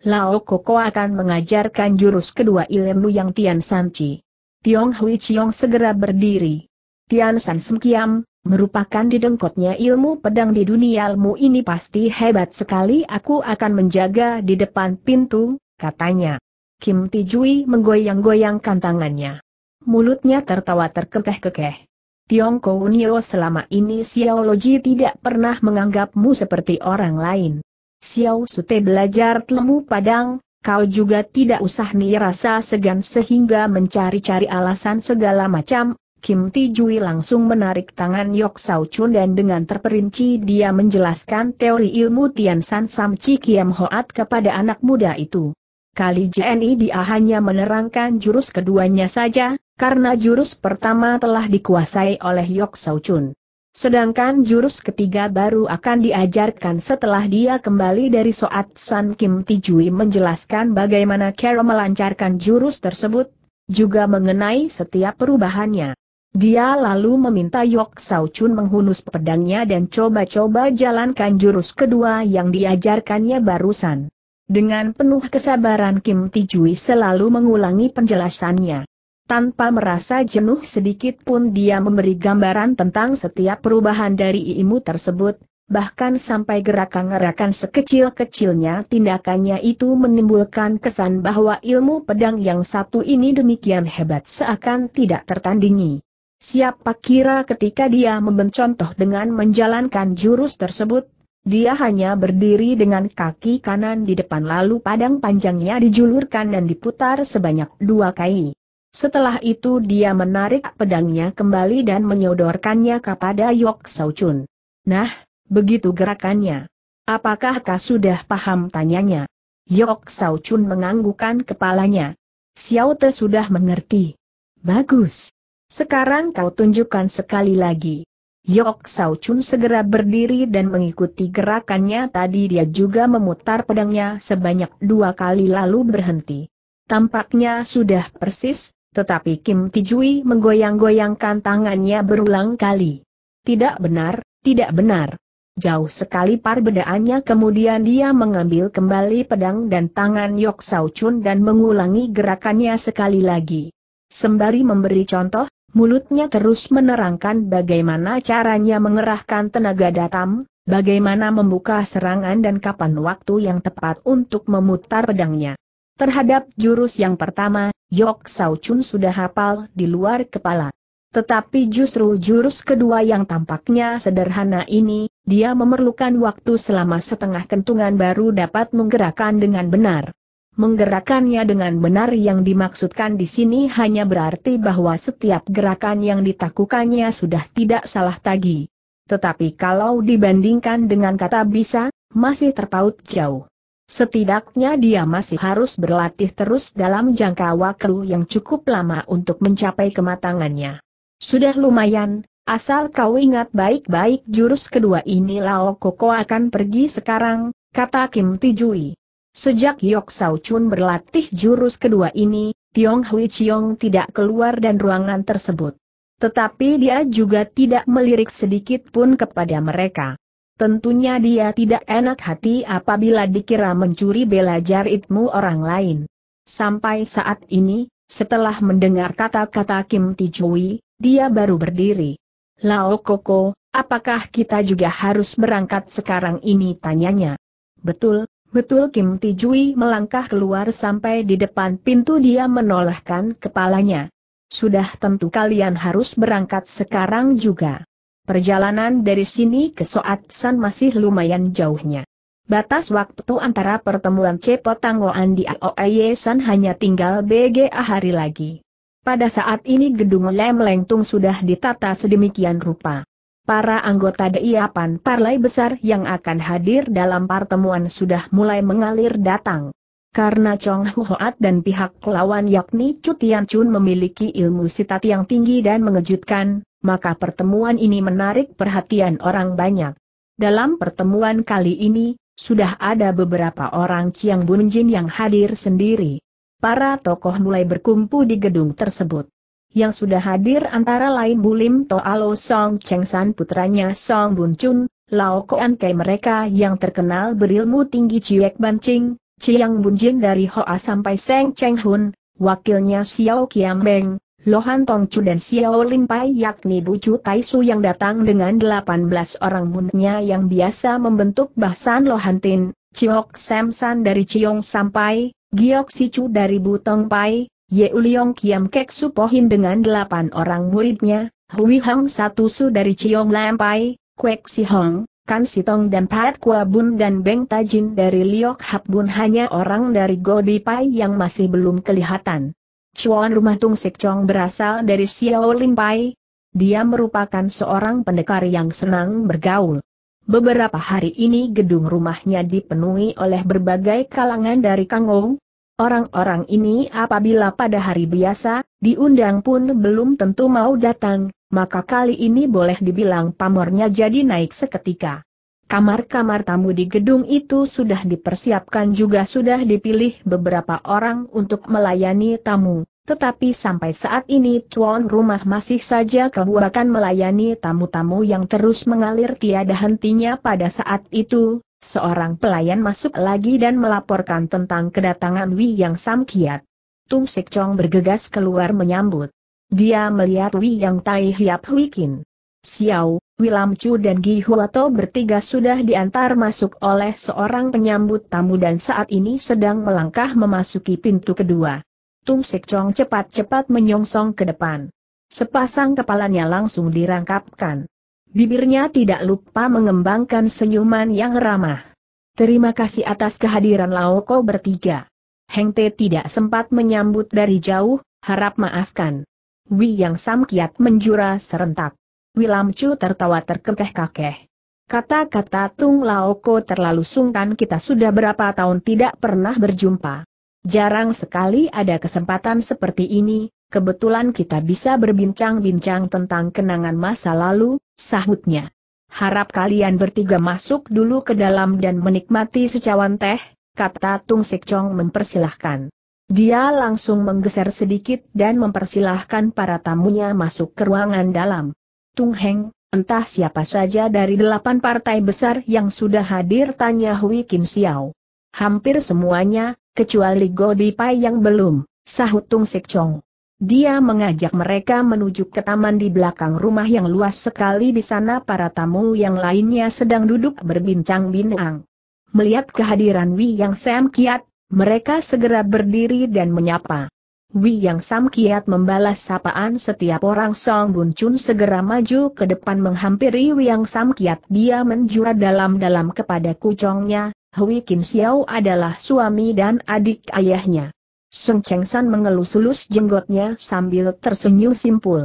Lao Koko akan mengajarkan jurus kedua ilmu yang Tian San Chi. Tiong Hui Chiong segera berdiri. Tian San Sengkiam merupakan didengkotnya ilmu pedang di dunia. Ilmu ini pasti hebat sekali. Aku akan menjaga di depan pintu, katanya. Kim Tijui menggoyang-goyangkan tangannya. Mulutnya tertawa terkekeh-kekeh. Tiong Kounio, selama ini Xiaoloji tidak pernah menganggapmu seperti orang lain. Xiao Sute belajar ilmu padang, kau juga tidak usah nih rasa segan sehingga mencari-cari alasan segala macam. Kim Tijui langsung menarik tangan Yok Sao Chun dan dengan terperinci dia menjelaskan teori ilmu Tian San Sam Chi Kiam Hoat kepada anak muda itu. Kali ini dia hanya menerangkan jurus keduanya saja, karena jurus pertama telah dikuasai oleh Yok Sao Chun. Sedangkan jurus ketiga baru akan diajarkan setelah dia kembali dari Soat San. Kim Tijui menjelaskan bagaimana cara melancarkan jurus tersebut, juga mengenai setiap perubahannya. Dia lalu meminta Yok Sao Chun menghunus pedangnya dan coba-coba jalankan jurus kedua yang diajarkannya barusan. Dengan penuh kesabaran Kim Tijui selalu mengulangi penjelasannya. Tanpa merasa jenuh sedikit pun dia memberi gambaran tentang setiap perubahan dari ilmu tersebut, bahkan sampai gerakan-gerakan sekecil-kecilnya. Tindakannya itu menimbulkan kesan bahwa ilmu pedang yang satu ini demikian hebat seakan tidak tertandingi. Siapa kira ketika dia membencontoh dengan menjalankan jurus tersebut, dia hanya berdiri dengan kaki kanan di depan lalu padang panjangnya dijulurkan dan diputar sebanyak dua kali. Setelah itu dia menarik pedangnya kembali dan menyodorkannya kepada Yok Sao Chun. Nah, begitu gerakannya. Apakah kau sudah paham, tanyanya. Yok Sao Chun menganggukkan kepalanya. Xiao Te sudah mengerti. Bagus. Sekarang kau tunjukkan sekali lagi. Yok Sao Chun segera berdiri dan mengikuti gerakannya tadi. Dia juga memutar pedangnya sebanyak dua kali lalu berhenti. Tampaknya sudah persis, tetapi Kim Tijui menggoyang-goyangkan tangannya berulang kali. Tidak benar, tidak benar. Jauh sekali perbedaannya. Kemudian dia mengambil kembali pedang dan tangan Yok Sao Chun dan mengulangi gerakannya sekali lagi. Sembari memberi contoh, mulutnya terus menerangkan bagaimana caranya mengerahkan tenaga dalam, bagaimana membuka serangan dan kapan waktu yang tepat untuk memutar pedangnya. Terhadap jurus yang pertama, Yok Sao Chun sudah hafal di luar kepala. Tetapi justru jurus kedua yang tampaknya sederhana ini, dia memerlukan waktu selama setengah kentungan baru dapat menggerakkan dengan benar. Menggerakannya dengan benar yang dimaksudkan di sini hanya berarti bahwa setiap gerakan yang ditakukannya sudah tidak salah lagi. Tetapi kalau dibandingkan dengan kata bisa, masih terpaut jauh. Setidaknya dia masih harus berlatih terus dalam jangka waktu yang cukup lama untuk mencapai kematangannya. Sudah lumayan, asal kau ingat baik-baik jurus kedua ini. Lao Koko akan pergi sekarang, kata Kim Tijui. Sejak Yok Sau Chun berlatih jurus kedua ini, Tiong Hui Chiong tidak keluar dari ruangan tersebut. Tetapi dia juga tidak melirik sedikit pun kepada mereka. Tentunya dia tidak enak hati apabila dikira mencuri belajar ilmu orang lain. Sampai saat ini, setelah mendengar kata-kata Kim Tijui, dia baru berdiri. Lao Koko, apakah kita juga harus berangkat sekarang ini? Tanyanya. Betul, betul. Kim Tijui melangkah keluar sampai di depan pintu. Dia menolakkan kepalanya. Sudah tentu kalian harus berangkat sekarang juga. Perjalanan dari sini ke Soatsan masih lumayan jauhnya. Batas waktu antara pertemuan Cepo Tanggoan di Aoyesan hanya tinggal beberapa hari lagi. Pada saat ini gedung Lem Lengtung sudah ditata sedemikian rupa. Para anggota delapan parlai besar yang akan hadir dalam pertemuan sudah mulai mengalir datang. Karena Chong Huat dan pihak lawan yakni Chu Tian Chun memiliki ilmu silat yang tinggi dan mengejutkan, maka pertemuan ini menarik perhatian orang banyak. Dalam pertemuan kali ini, sudah ada beberapa orang Chiang Bun Jin yang hadir sendiri. Para tokoh mulai berkumpul di gedung tersebut. Yang sudah hadir antara lain Bulim Toalo Song Cheng San putranya Song Bun Chun, Lao Koan Kai mereka yang terkenal berilmu tinggi Ciek Ban Ching, Chiang Bun Jin dari Hoa sampai Seng Cheng Hun, wakilnya Xiao Kiam Beng, Lohan Tongcu dan Xiao Limpai yakni Bucu Taisu yang datang dengan delapan belas orang bundanya yang biasa membentuk bahasan Lohan Tin, Ciok Samsan dari Ciong Sampai, Giok Sicu dari Butong Pai, Ye Uliong Kiam Kek Supohin dengan delapan orang muridnya, Hui Hang Satusu dari Ciong Lampai, Kwek Si Hong, Kan Sitong dan Pat Kua Bun dan Beng Tajin dari Liok Hap Bun. Hanya orang dari Godi Pai yang masih belum kelihatan. Chuan Rumah Tung Sik Chong berasal dari Xiao Limpai. Dia merupakan seorang pendekar yang senang bergaul. Beberapa hari ini gedung rumahnya dipenuhi oleh berbagai kalangan dari Kangou. Orang-orang ini apabila pada hari biasa, diundang pun belum tentu mau datang, maka kali ini boleh dibilang pamornya jadi naik seketika. Kamar-kamar tamu di gedung itu sudah dipersiapkan juga sudah dipilih beberapa orang untuk melayani tamu, tetapi sampai saat ini tuan rumah masih saja kebuakan melayani tamu-tamu yang terus mengalir tiada hentinya. Pada saat itu, seorang pelayan masuk lagi dan melaporkan tentang kedatangan Wiyang Samkiat. Tung Sik Chong bergegas keluar menyambut. Dia melihat Wiyang Tai Hiap Wikin. Xiao, Wilam Chu dan Gi Huato bertiga sudah diantar masuk oleh seorang penyambut tamu dan saat ini sedang melangkah memasuki pintu kedua. Tung Sik Chong cepat-cepat menyongsong ke depan. Sepasang kepalanya langsung dirangkapkan. Bibirnya tidak lupa mengembangkan senyuman yang ramah. Terima kasih atas kehadiran Lao Ko bertiga. Heng Te tidak sempat menyambut dari jauh, harap maafkan. Wiyang Samkiat menjura serentak. Wilam Chu tertawa terkekeh-kakeh. Kata-kata Tung Lao Ko terlalu sungkan. Kita sudah berapa tahun tidak pernah berjumpa. Jarang sekali ada kesempatan seperti ini, kebetulan kita bisa berbincang-bincang tentang kenangan masa lalu, sahutnya. Harap kalian bertiga masuk dulu ke dalam dan menikmati secawan teh, kata Tung Sik Chong mempersilahkan. Dia langsung menggeser sedikit dan mempersilahkan para tamunya masuk ke ruangan dalam. Tung Heng, entah siapa saja dari delapan partai besar yang sudah hadir, tanya Hui Kim Xiao. Hampir semuanya, kecuali Godi Pai yang belum, sahut Tung Sik Chong. Dia mengajak mereka menuju ke taman di belakang rumah yang luas sekali. Di sana para tamu yang lainnya sedang duduk berbincang-bincang. Melihat kehadiran Wiyang Samkiat, mereka segera berdiri dan menyapa. Wiyang Samkiat membalas sapaan setiap orang. Song Bun Chun segera maju ke depan menghampiri Wiyang Samkiat. Dia menjura dalam-dalam kepada kucongnya, Hui Kim Xiao adalah suami dan adik ayahnya. Song Cheng San mengelus-elus jenggotnya sambil tersenyum simpul.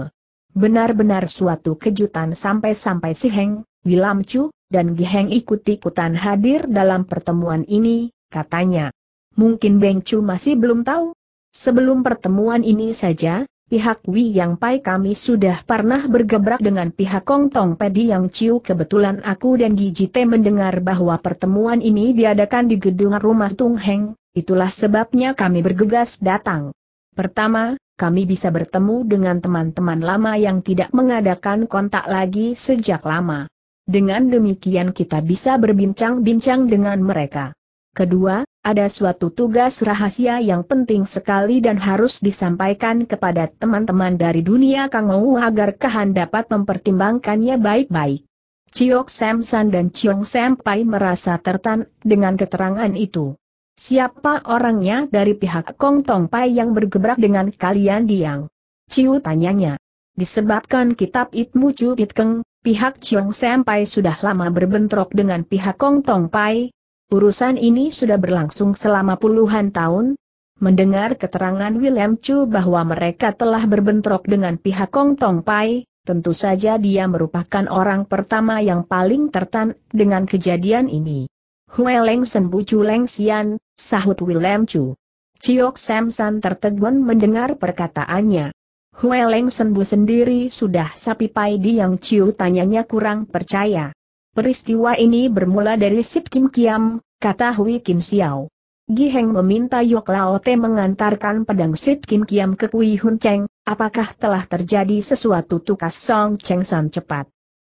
Benar-benar suatu kejutan sampai-sampai si Heng, Wilam Chu, dan Gi Heng ikut-ikutan hadir dalam pertemuan ini, katanya. Mungkin Beng Cu masih belum tahu. Sebelum pertemuan ini saja, pihak Wei Yang Pai kami sudah pernah bergebrak dengan pihak Kong Tong Pedi Yang Ciu. Kebetulan aku dan Gijite mendengar bahwa pertemuan ini diadakan di gedung rumah Tung Heng, itulah sebabnya kami bergegas datang. Pertama, kami bisa bertemu dengan teman-teman lama yang tidak mengadakan kontak lagi sejak lama. Dengan demikian kita bisa berbincang-bincang dengan mereka. Kedua, ada suatu tugas rahasia yang penting sekali dan harus disampaikan kepada teman-teman dari dunia Kangou agar Kahan dapat mempertimbangkannya baik-baik. Ciok Samsan dan Ciong Sampai merasa tertarik dengan keterangan itu. Siapa orangnya dari pihak Kong Tong Pai yang bergebrak dengan kalian, Diang? Ciu, tanyanya. Disebabkan kitab Itmu Cu Titkeng, pihak Ciong Sampai sudah lama berbentrok dengan pihak Kong Tong Pai. Urusan ini sudah berlangsung selama puluhan tahun. Mendengar keterangan William Chu bahwa mereka telah berbentrok dengan pihak Kong Tong Pai, tentu saja dia merupakan orang pertama yang paling tertarik dengan kejadian ini. Hue Leng Senbu Chu Leng Xian, sahut William Chu. Ciok Samsan tertegun mendengar perkataannya. Hue Leng Senbu sendiri sudah sapi pai di Yang Ciu, tanyanya kurang percaya. Peristiwa ini bermula dari Sip Kim Kiam, kata Hui Kim Xiao. Giheng meminta Yok Laote mengantarkan pedang Sip Kim Kiam ke Kui Hun Cheng. Apakah telah terjadi sesuatu, tukas Song Cheng San cepat?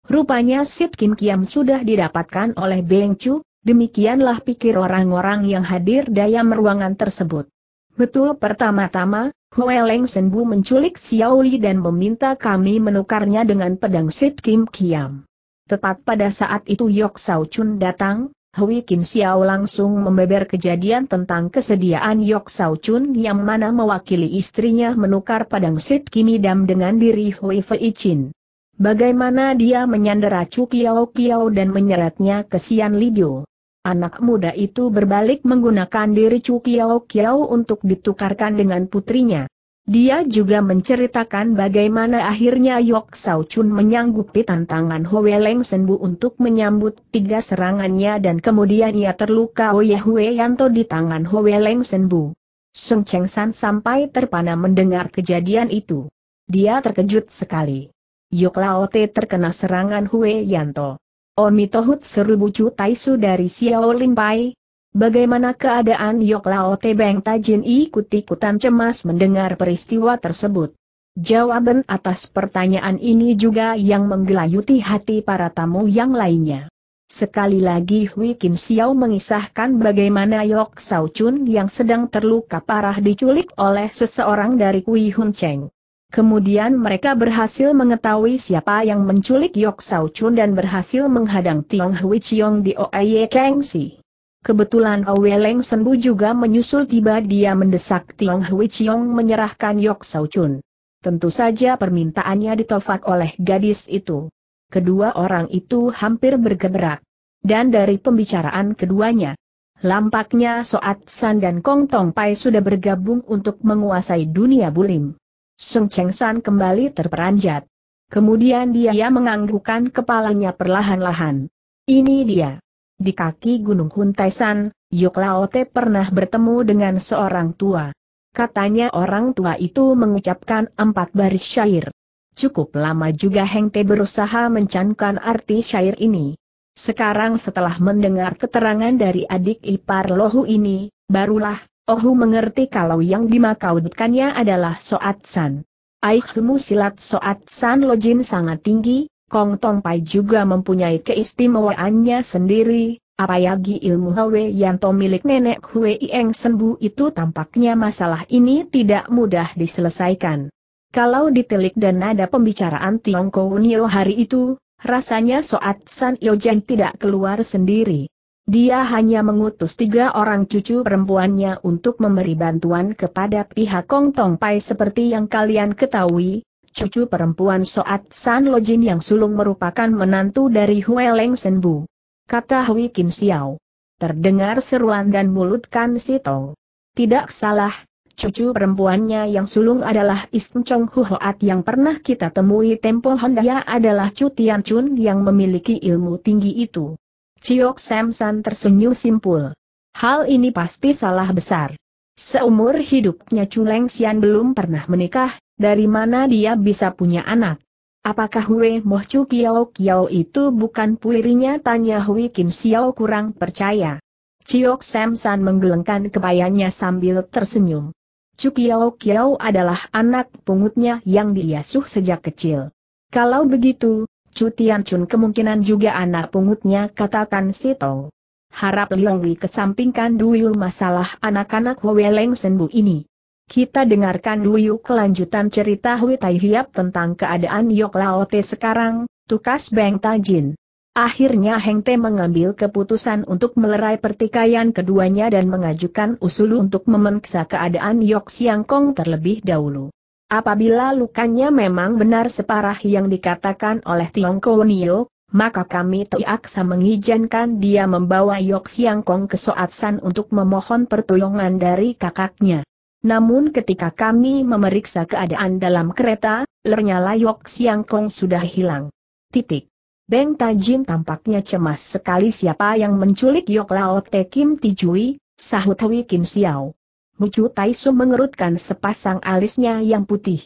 Rupanya Sip Kim Kiam sudah didapatkan oleh Beng Cu, demikianlah pikir orang-orang yang hadir dalam ruangan tersebut. Betul, pertama-tama, Hue Leng Senbu menculik Xiao Li dan meminta kami menukarnya dengan pedang Sip Kim Kiam. Tepat pada saat itu Yok Sao Chun datang, Hui Kim Xiao langsung membeber kejadian tentang kesediaan Yok Sao Chun yang mana mewakili istrinya menukar pedang Sip Kim Idam dengan diri Hui Fei Chin. Bagaimana dia menyandera Cu Kiao Kiao dan menyeretnya ke Sian Lidio. Anak muda itu berbalik menggunakan diri Cu Kiao Kiao untuk ditukarkan dengan putrinya. Dia juga menceritakan bagaimana akhirnya Yok Sao Chun menyanggupi tantangan Hue Leng Senbu untuk menyambut tiga serangannya dan kemudian ia terluka oleh Hue Yanto di tangan Hue Leng Senbu. Song Cheng San sampai terpana mendengar kejadian itu. Dia terkejut sekali. Yok Laote terkena serangan Hue Yanto. Omitohut seribu cu taisu dari Xiao Lin Pai. Bagaimana keadaan Yok Laote? Beng Tajin ikut-ikutan cemas mendengar peristiwa tersebut. Jawaban atas pertanyaan ini juga yang menggelayuti hati para tamu yang lainnya. Sekali lagi Hui Kim Xiao mengisahkan bagaimana Yok Sao Chun yang sedang terluka parah diculik oleh seseorang dari Kui Hun Cheng. Kemudian mereka berhasil mengetahui siapa yang menculik Yok Sao Chun dan berhasil menghadang Tiong Hui Chiong di Oye Kengsi. Kebetulan Hue Leng Senbu juga menyusul tiba. Dia mendesak Tiong Hui Chiong menyerahkan Yok Sao Chun. Tentu saja permintaannya ditolak oleh gadis itu. Kedua orang itu hampir bergebrak. Dan dari pembicaraan keduanya, lampaknya Soat San dan Kong Tong Pai sudah bergabung untuk menguasai dunia bulim. Song Cheng San kembali terperanjat. Kemudian dia menganggukkan kepalanya perlahan-lahan. Ini dia. Di kaki Gunung Huntaisan, Yok Laote pernah bertemu dengan seorang tua. Katanya orang tua itu mengucapkan empat baris syair. Cukup lama juga Heng Te berusaha mencanangkan arti syair ini. Sekarang setelah mendengar keterangan dari adik ipar Lohu ini, barulah Ohu mengerti kalau yang dimaksudkannya adalah Soat San. Ilmu silat Soat San Lojin sangat tinggi. Kong Tong Pai juga mempunyai keistimewaannya sendiri, apalagi ilmu Hue Yanto milik nenek Hui Eng Senbu itu. Tampaknya masalah ini tidak mudah diselesaikan. Kalau ditelik dan nada pembicaraan Tiong Kounio hari itu, rasanya Soat San Yojen tidak keluar sendiri. Dia hanya mengutus tiga orang cucu perempuannya untuk memberi bantuan kepada pihak Kong Tong Pai. Seperti yang kalian ketahui, cucu perempuan Soat San Lojin yang sulung merupakan menantu dari Hue Leng Senbu, kata Hui Kim Xiao. Terdengar seruan dan mulut Kan Sitong. Tidak salah, cucu perempuannya yang sulung adalah Ism Chong Huat yang pernah kita temui tempo Honda, adalah Cu Tian Chun yang memiliki ilmu tinggi itu. Ciok Samsan tersenyum simpul. Hal ini pasti salah besar. Seumur hidupnya Chu Lengxian belum pernah menikah, dari mana dia bisa punya anak? Apakah Hui Moh Chu Kiao Kiao itu bukan puirinya? Tanya Hui Kim Xiao kurang percaya. Ciok Sam San menggelengkan kepayanya sambil tersenyum. Chu Kiao Kiao adalah anak pungutnya yang diasuh sejak kecil. Kalau begitu, Chu Tian Chun kemungkinan juga anak pungutnya, katakan Si Tong. Harap Liong Li kesampingkan dulu masalah anak-anak Hwe Leng Senbu ini. Kita dengarkan dulu kelanjutan cerita Hui Tai Hiap tentang keadaan Yok Lao Te sekarang, tukas Beng Tajin. Akhirnya Heng Te mengambil keputusan untuk melerai pertikaian keduanya dan mengajukan usul untuk memeriksa keadaan Yok Siang Kong terlebih dahulu. Apabila lukanya memang benar separah yang dikatakan oleh Tiong Konio, maka kami terpaksa mengizinkan dia membawa Yok Siang Kong ke Soatsan untuk memohon pertolongan dari kakaknya. Namun ketika kami memeriksa keadaan dalam kereta, ternyata Yok Siang Kong sudah hilang. Titik. Beng Tajin tampaknya cemas sekali. Siapa yang menculik Yok Lao Te Kim Ti Cui? Sahut Hui Kim Xiao. Mucu Taisu mengerutkan sepasang alisnya yang putih.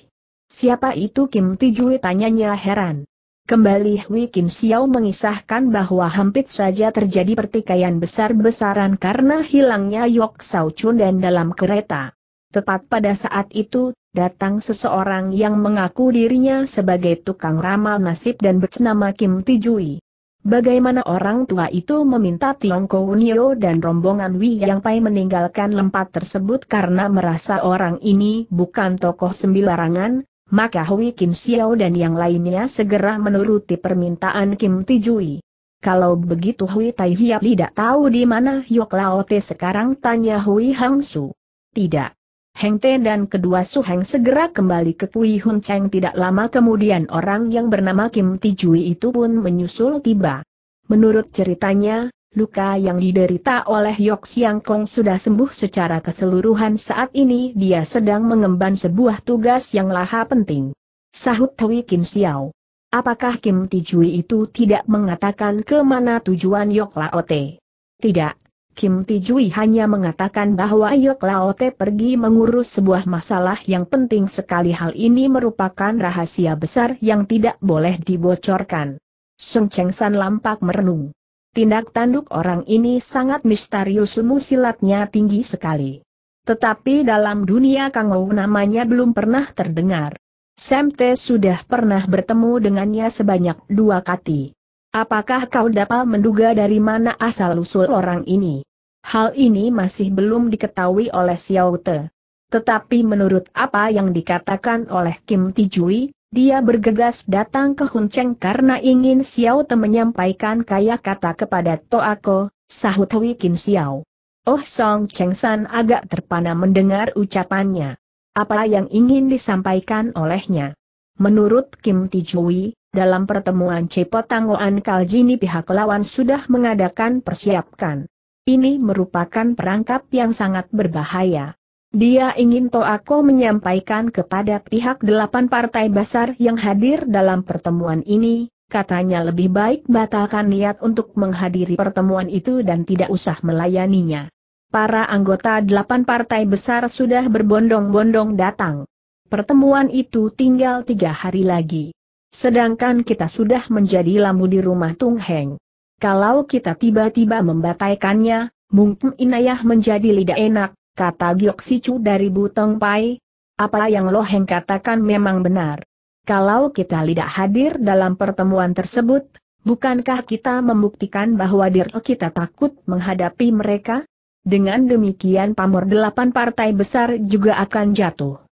Siapa itu Kim Ti Cui? Tanyanya heran. Kembali Hui Kim Xiao mengisahkan bahwa hampir saja terjadi pertikaian besar-besaran karena hilangnya Yok Sao Chun dan dalam kereta. Tepat pada saat itu, datang seseorang yang mengaku dirinya sebagai tukang ramal nasib dan bernama Kim Ti Cui. Bagaimana orang tua itu meminta Tiong Konio dan rombongan Wi Yang Pai meninggalkan tempat tersebut karena merasa orang ini bukan tokoh sembarangan, maka Hui Kim Xiao dan yang lainnya segera menuruti permintaan Kim Ti Cui. Kalau begitu Hui Tai Hiap tidak tahu di mana Yok Lao Te sekarang, tanya Hui Hang Su. Tidak. Heng Te dan kedua Su Heng segera kembali ke Pui Hun Cheng. Tidak lama kemudian orang yang bernama Kim Ti Cui itu pun menyusul tiba. Menurut ceritanya, luka yang diderita oleh Yok Siang Kong sudah sembuh secara keseluruhan. Saat ini dia sedang mengemban sebuah tugas yang laha penting. Sahut Hui Kim Xiao. Apakah Kim Ti Cui itu tidak mengatakan ke mana tujuan Yok Lao Te? Tidak. Kim Ti Cui hanya mengatakan bahwa Yok Lao Te pergi mengurus sebuah masalah yang penting sekali. Hal ini merupakan rahasia besar yang tidak boleh dibocorkan. Sung Cheng San lampak merenung. Tindak tanduk orang ini sangat misterius, ilmu silatnya tinggi sekali. Tetapi dalam dunia Kangou namanya belum pernah terdengar. Sam Te sudah pernah bertemu dengannya sebanyak dua kali. Apakah kau dapat menduga dari mana asal-usul orang ini? Hal ini masih belum diketahui oleh Xiao Te. Tetapi menurut apa yang dikatakan oleh Kim Ti Cui, dia bergegas datang ke Hun Cheng karena ingin Xiao Te menyampaikan kaya kata kepada Toako, sahut Hui Kim Xiao. Oh, Song Cheng San agak terpana mendengar ucapannya. Apa yang ingin disampaikan olehnya? Menurut Kim Ti Cui, dalam pertemuan Cepotangoan Kaljini pihak lawan sudah mengadakan persiapkan. Ini merupakan perangkap yang sangat berbahaya. Dia ingin Toako menyampaikan kepada pihak delapan partai besar yang hadir dalam pertemuan ini, katanya lebih baik batalkan niat untuk menghadiri pertemuan itu dan tidak usah melayaninya. Para anggota delapan partai besar sudah berbondong-bondong datang. Pertemuan itu tinggal tiga hari lagi. Sedangkan kita sudah menjadi lamu di rumah Tung Heng. Kalau kita tiba-tiba membataikannya, mungkin Inayah menjadi lidah enak, kata Giok Sicu dari Butong Pai. Apa yang Lo Heng katakan memang benar. Kalau kita tidak hadir dalam pertemuan tersebut, bukankah kita membuktikan bahwa diri kita takut menghadapi mereka? Dengan demikian pamor delapan partai besar juga akan jatuh.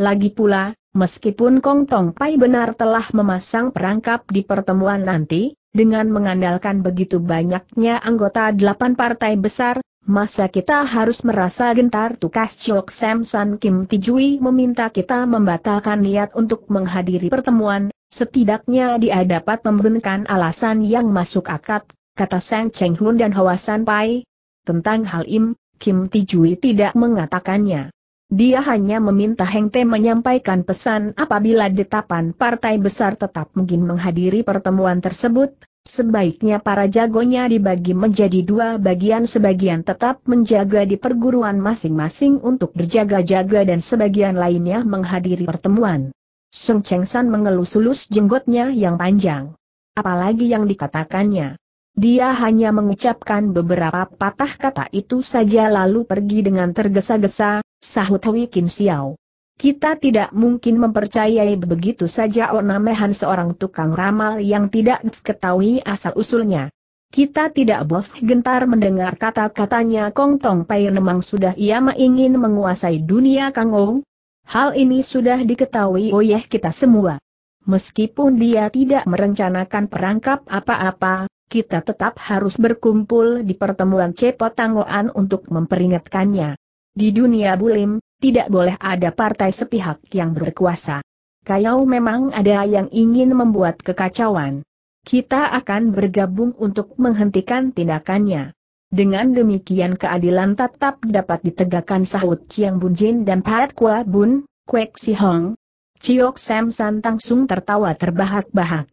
Lagi pula, meskipun Kong Tong Pai benar telah memasang perangkap di pertemuan nanti, dengan mengandalkan begitu banyaknya anggota delapan partai besar, masa kita harus merasa gentar? Tukas Ciok Sam San. Kim Ti Cui meminta kita membatalkan niat untuk menghadiri pertemuan, setidaknya dia dapat memberikan alasan yang masuk akal, kata Sang Cheng Hun dan Hoa San Pai. Tentang hal ini, Kim Ti Cui tidak mengatakannya. Dia hanya meminta Heng Te menyampaikan pesan apabila delapan partai besar tetap mungkin menghadiri pertemuan tersebut, Sebaiknya para jagonya dibagi menjadi dua bagian, sebagian tetap menjaga di perguruan masing-masing untuk berjaga-jaga dan sebagian lainnya menghadiri pertemuan. Sung Cheng San mengelus-elus jenggotnya yang panjang. Apalagi yang dikatakannya. Dia hanya mengucapkan beberapa patah kata itu saja lalu pergi dengan tergesa-gesa, sahut Hui Kin Siao. Kita tidak mungkin mempercayai begitu saja onamehan seorang tukang ramal yang tidak diketahui asal-usulnya. Kita tidak bof gentar mendengar kata-katanya. Kong Tong Pai memang sudah ia ingin menguasai dunia Kang Ou. Hal ini sudah diketahui oleh kita semua. Meskipun dia tidak merencanakan perangkap apa-apa, kita tetap harus berkumpul di pertemuan Cepotangoan untuk memperingatkannya. Di dunia bulim, tidak boleh ada partai sepihak yang berkuasa. Kayau memang ada yang ingin membuat kekacauan. Kita akan bergabung untuk menghentikan tindakannya. Dengan demikian keadilan tetap dapat ditegakkan, sahut Chiang Bun Jin dan Pat Kwa Bun, Kwek Si Hong. Chiok Sam San langsung tertawa terbahak-bahak.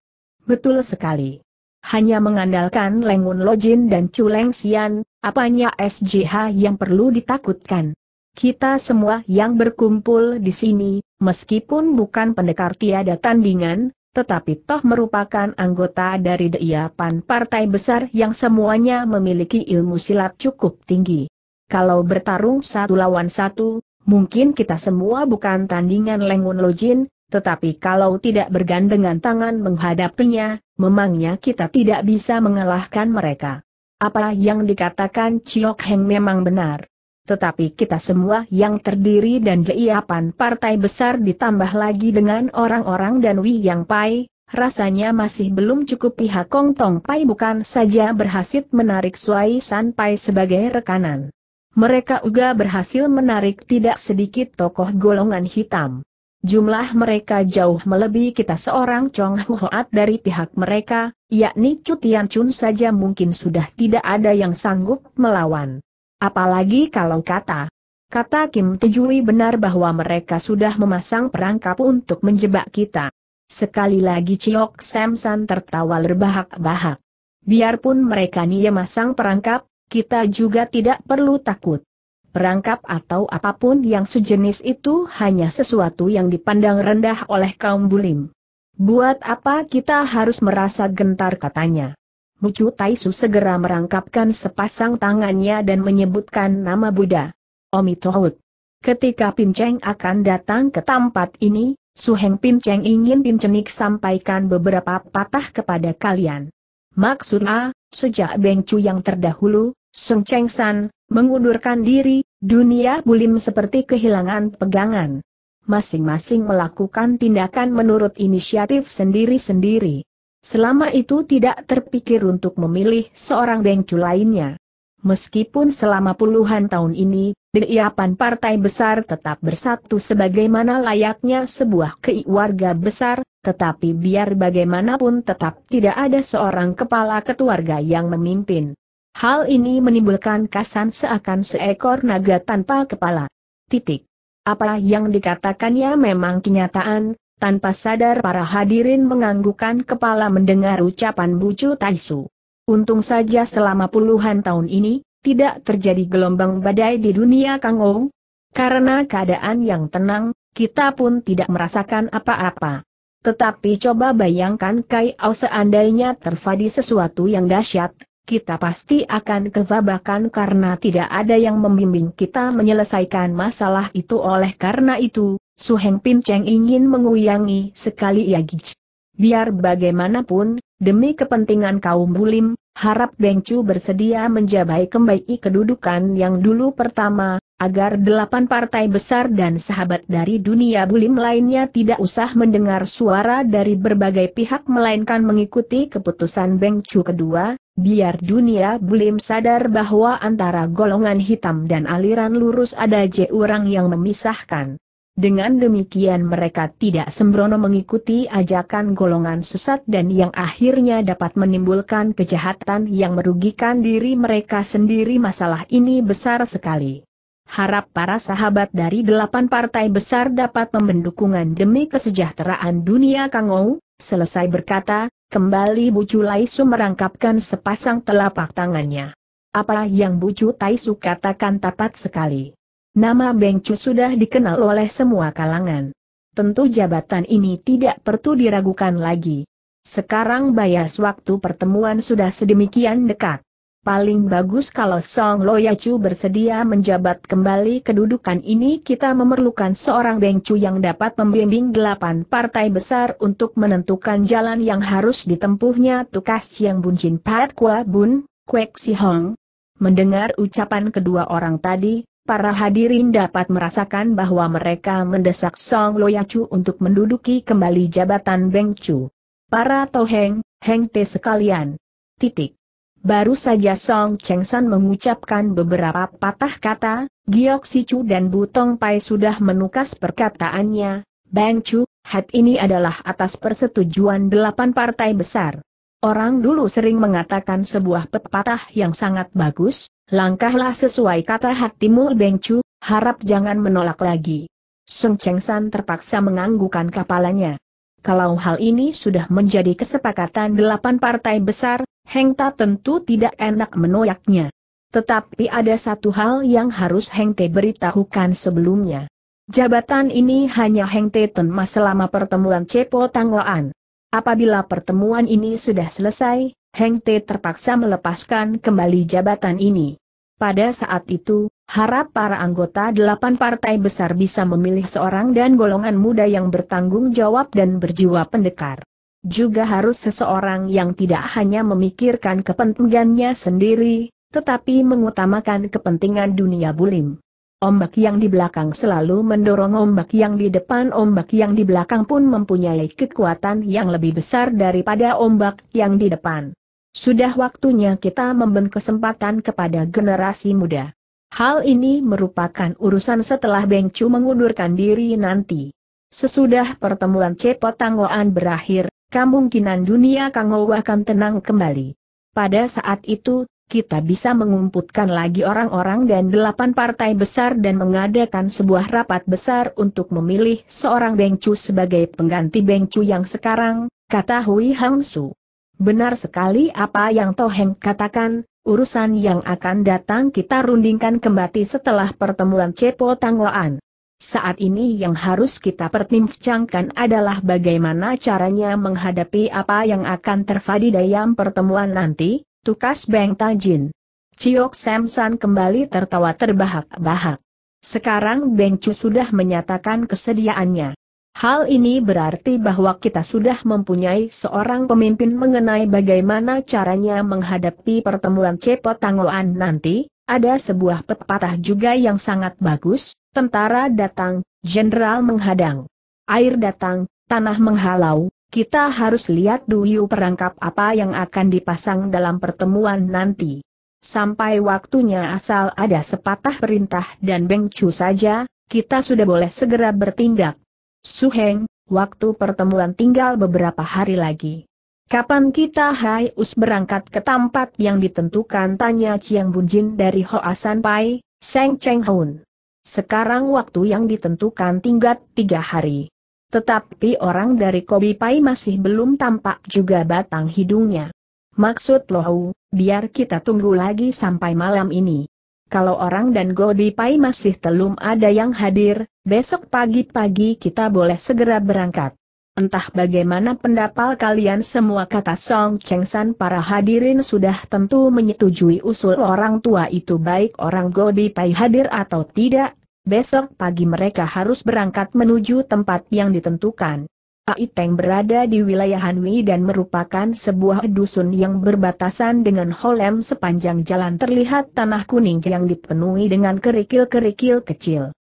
Betul sekali. Hanya mengandalkan Lengun Lojin dan Chu Leng Sian, apanya S J H yang perlu ditakutkan. Kita semua yang berkumpul di sini, meskipun bukan pendekar tiada tandingan, tetapi toh merupakan anggota dari delapan partai besar yang semuanya memiliki ilmu silat cukup tinggi. Kalau bertarung satu lawan satu, mungkin kita semua bukan tandingan Lengun Lojin, tetapi kalau tidak bergandengan tangan menghadapinya, memangnya kita tidak bisa mengalahkan mereka. Apa yang dikatakan Chiok Heng memang benar. Tetapi kita semua yang terdiri dan delapan partai besar ditambah lagi dengan orang-orang dan Wei Yang Pai, rasanya masih belum cukup. Pihak Kong Tong Pai bukan saja berhasil menarik Suai San Pai sebagai rekanan. Mereka juga berhasil menarik tidak sedikit tokoh golongan hitam. Jumlah mereka jauh melebihi kita. Seorang Chong Huat dari pihak mereka, yakni Chu Tian Chun saja mungkin sudah tidak ada yang sanggup melawan. Apalagi kalau kata, kata Kim Tejui benar bahwa mereka sudah memasang perangkap untuk menjebak kita. Sekali lagi Chiok Sam San tertawa lerbahak-bahak. Biarpun mereka nia masang perangkap, kita juga tidak perlu takut. Perangkap atau apapun yang sejenis itu hanya sesuatu yang dipandang rendah oleh kaum bulim. Buat apa kita harus merasa gentar, katanya. Bucu Taisu segera merangkapkan sepasang tangannya dan menyebutkan nama Buddha. Omitohut. Ketika Pinceng akan datang ke tempat ini, Suheng Pinceng ingin Pincenik sampaikan beberapa patah kepada kalian. Maksudnya, sejak Bengcu yang terdahulu, Sung Cheng San mengundurkan diri, dunia bulim seperti kehilangan pegangan. Masing-masing melakukan tindakan menurut inisiatif sendiri-sendiri. Selama itu tidak terpikir untuk memilih seorang Bengcu lainnya. Meskipun selama puluhan tahun ini, delapan partai besar tetap bersatu sebagaimana layaknya sebuah keluarga besar, tetapi biar bagaimanapun tetap tidak ada seorang kepala keluarga yang memimpin. Hal ini menimbulkan kesan seakan seekor naga tanpa kepala. Titik. Apa yang dikatakannya memang kenyataan. Tanpa sadar para hadirin menganggukkan kepala mendengar ucapan Bucu Taisu. Untung saja selama puluhan tahun ini, tidak terjadi gelombang badai di dunia Kang Ou. Karena keadaan yang tenang, kita pun tidak merasakan apa-apa. Tetapi coba bayangkan Kai Au seandainya terjadi sesuatu yang dahsyat, kita pasti akan kebabakan karena tidak ada yang membimbing kita menyelesaikan masalah itu. Oleh karena itu, Suheng Pinceng ingin menguyangi sekali Yagij. Biar bagaimanapun, demi kepentingan kaum bulim, harap Bengcu bersedia menjabai kembali kedudukan yang dulu pertama, agar delapan partai besar dan sahabat dari dunia bulim lainnya tidak usah mendengar suara dari berbagai pihak melainkan mengikuti keputusan Bengcu kedua, biar dunia bulim sadar bahwa antara golongan hitam dan aliran lurus ada jurang yang memisahkan. Dengan demikian mereka tidak sembrono mengikuti ajakan golongan sesat dan yang akhirnya dapat menimbulkan kejahatan yang merugikan diri mereka sendiri. Masalah ini besar sekali. harap para sahabat dari delapan partai besar dapat membendukungan demi kesejahteraan dunia Kangou. Selesai berkata, kembali Bu Chulaisu merangkapkan sepasang telapak tangannya. Apa yang Bu Chulaisu katakan tepat sekali. Nama Beng Cu sudah dikenal oleh semua kalangan. Tentu jabatan ini tidak perlu diragukan lagi. Sekarang bias waktu pertemuan sudah sedemikian dekat. Paling bagus kalau Song Loyacu bersedia menjabat kembali kedudukan ini. Kita memerlukan seorang Beng Cu yang dapat membimbing delapan partai besar untuk menentukan jalan yang harus ditempuhnya. Tukas Chiang Bun Jin Pat Kwa Bun, Kwek Si Hong. Mendengar ucapan kedua orang tadi, para hadirin dapat merasakan bahwa mereka mendesak Song Loyacu untuk menduduki kembali jabatan Beng Cu. Para Toheng, Heng Te sekalian. Titik. Baru saja Song Cheng San mengucapkan beberapa patah kata, Giok Sicu dan Butong Pai sudah menukas perkataannya, Beng Cu, had ini adalah atas persetujuan delapan partai besar. Orang dulu sering mengatakan sebuah pepatah yang sangat bagus, langkahlah sesuai kata hatimu Beng Cu, harap jangan menolak lagi. Song Cheng San terpaksa menganggukkan kepalanya. Kalau hal ini sudah menjadi kesepakatan delapan partai besar, Heng Ta tentu tidak enak menolaknya. Tetapi ada satu hal yang harus Heng Te beritahukan sebelumnya. Jabatan ini hanya Heng Te tenma selama pertemuan Cepo Tangloan. Apabila pertemuan ini sudah selesai, Heng Te terpaksa melepaskan kembali jabatan ini. Pada saat itu, harap para anggota delapan partai besar bisa memilih seorang dan golongan muda yang bertanggung jawab dan berjiwa pendekar. Juga harus seseorang yang tidak hanya memikirkan kepentingannya sendiri, tetapi mengutamakan kepentingan dunia bulim. Ombak yang di belakang selalu mendorong ombak yang di depan, ombak yang di belakang pun mempunyai kekuatan yang lebih besar daripada ombak yang di depan. Sudah waktunya kita memberi kesempatan kepada generasi muda. Hal ini merupakan urusan setelah Beng Cu mengundurkan diri nanti. Sesudah pertemuan Cepo Tangloan berakhir, kemungkinan dunia Kangou akan tenang kembali. Pada saat itu, kita bisa mengumpulkan lagi orang-orang dan delapan partai besar dan mengadakan sebuah rapat besar untuk memilih seorang Beng Cu sebagai pengganti Beng Cu yang sekarang, kata Hui Hang Su. Benar sekali apa yang Toheng katakan, urusan yang akan datang kita rundingkan kembali setelah pertemuan Cepo Tangloan. Saat ini yang harus kita pertimbangkan adalah bagaimana caranya menghadapi apa yang akan terjadi dalam pertemuan nanti, tukas Beng Tajin. Ciok Sam San kembali tertawa terbahak-bahak. Sekarang Beng Cu sudah menyatakan kesediaannya. Hal ini berarti bahwa kita sudah mempunyai seorang pemimpin mengenai bagaimana caranya menghadapi pertemuan Cepo Tangloan nanti. Ada sebuah pepatah juga yang sangat bagus. Tentara datang, jenderal menghadang. Air datang, tanah menghalau. Kita harus lihat dulu perangkap apa yang akan dipasang dalam pertemuan nanti. Sampai waktunya asal ada sepatah perintah dan Beng Cu saja, kita sudah boleh segera bertindak. Su Heng, waktu pertemuan tinggal beberapa hari lagi. Kapan kita harus berangkat ke tempat yang ditentukan? Tanya Chiang Bun Jin dari Hoa San Pai, Seng Cheng Hun. Sekarang waktu yang ditentukan tinggal tiga hari. Tetapi orang dari Kobi Pai masih belum tampak juga batang hidungnya. Maksud lohu, biar kita tunggu lagi sampai malam ini. Kalau orang dan Kobi Pai masih belum ada yang hadir, besok pagi-pagi kita boleh segera berangkat. Entah bagaimana pendapat kalian semua, kata Song Cheng San. Para hadirin sudah tentu menyetujui usul orang tua itu, baik orang Kobi Pai hadir atau tidak. Besok pagi mereka harus berangkat menuju tempat yang ditentukan. Aiteng berada di wilayah Hanwi dan merupakan sebuah dusun yang berbatasan dengan Holem. Sepanjang jalan terlihat tanah kuning yang dipenuhi dengan kerikil-kerikil kecil.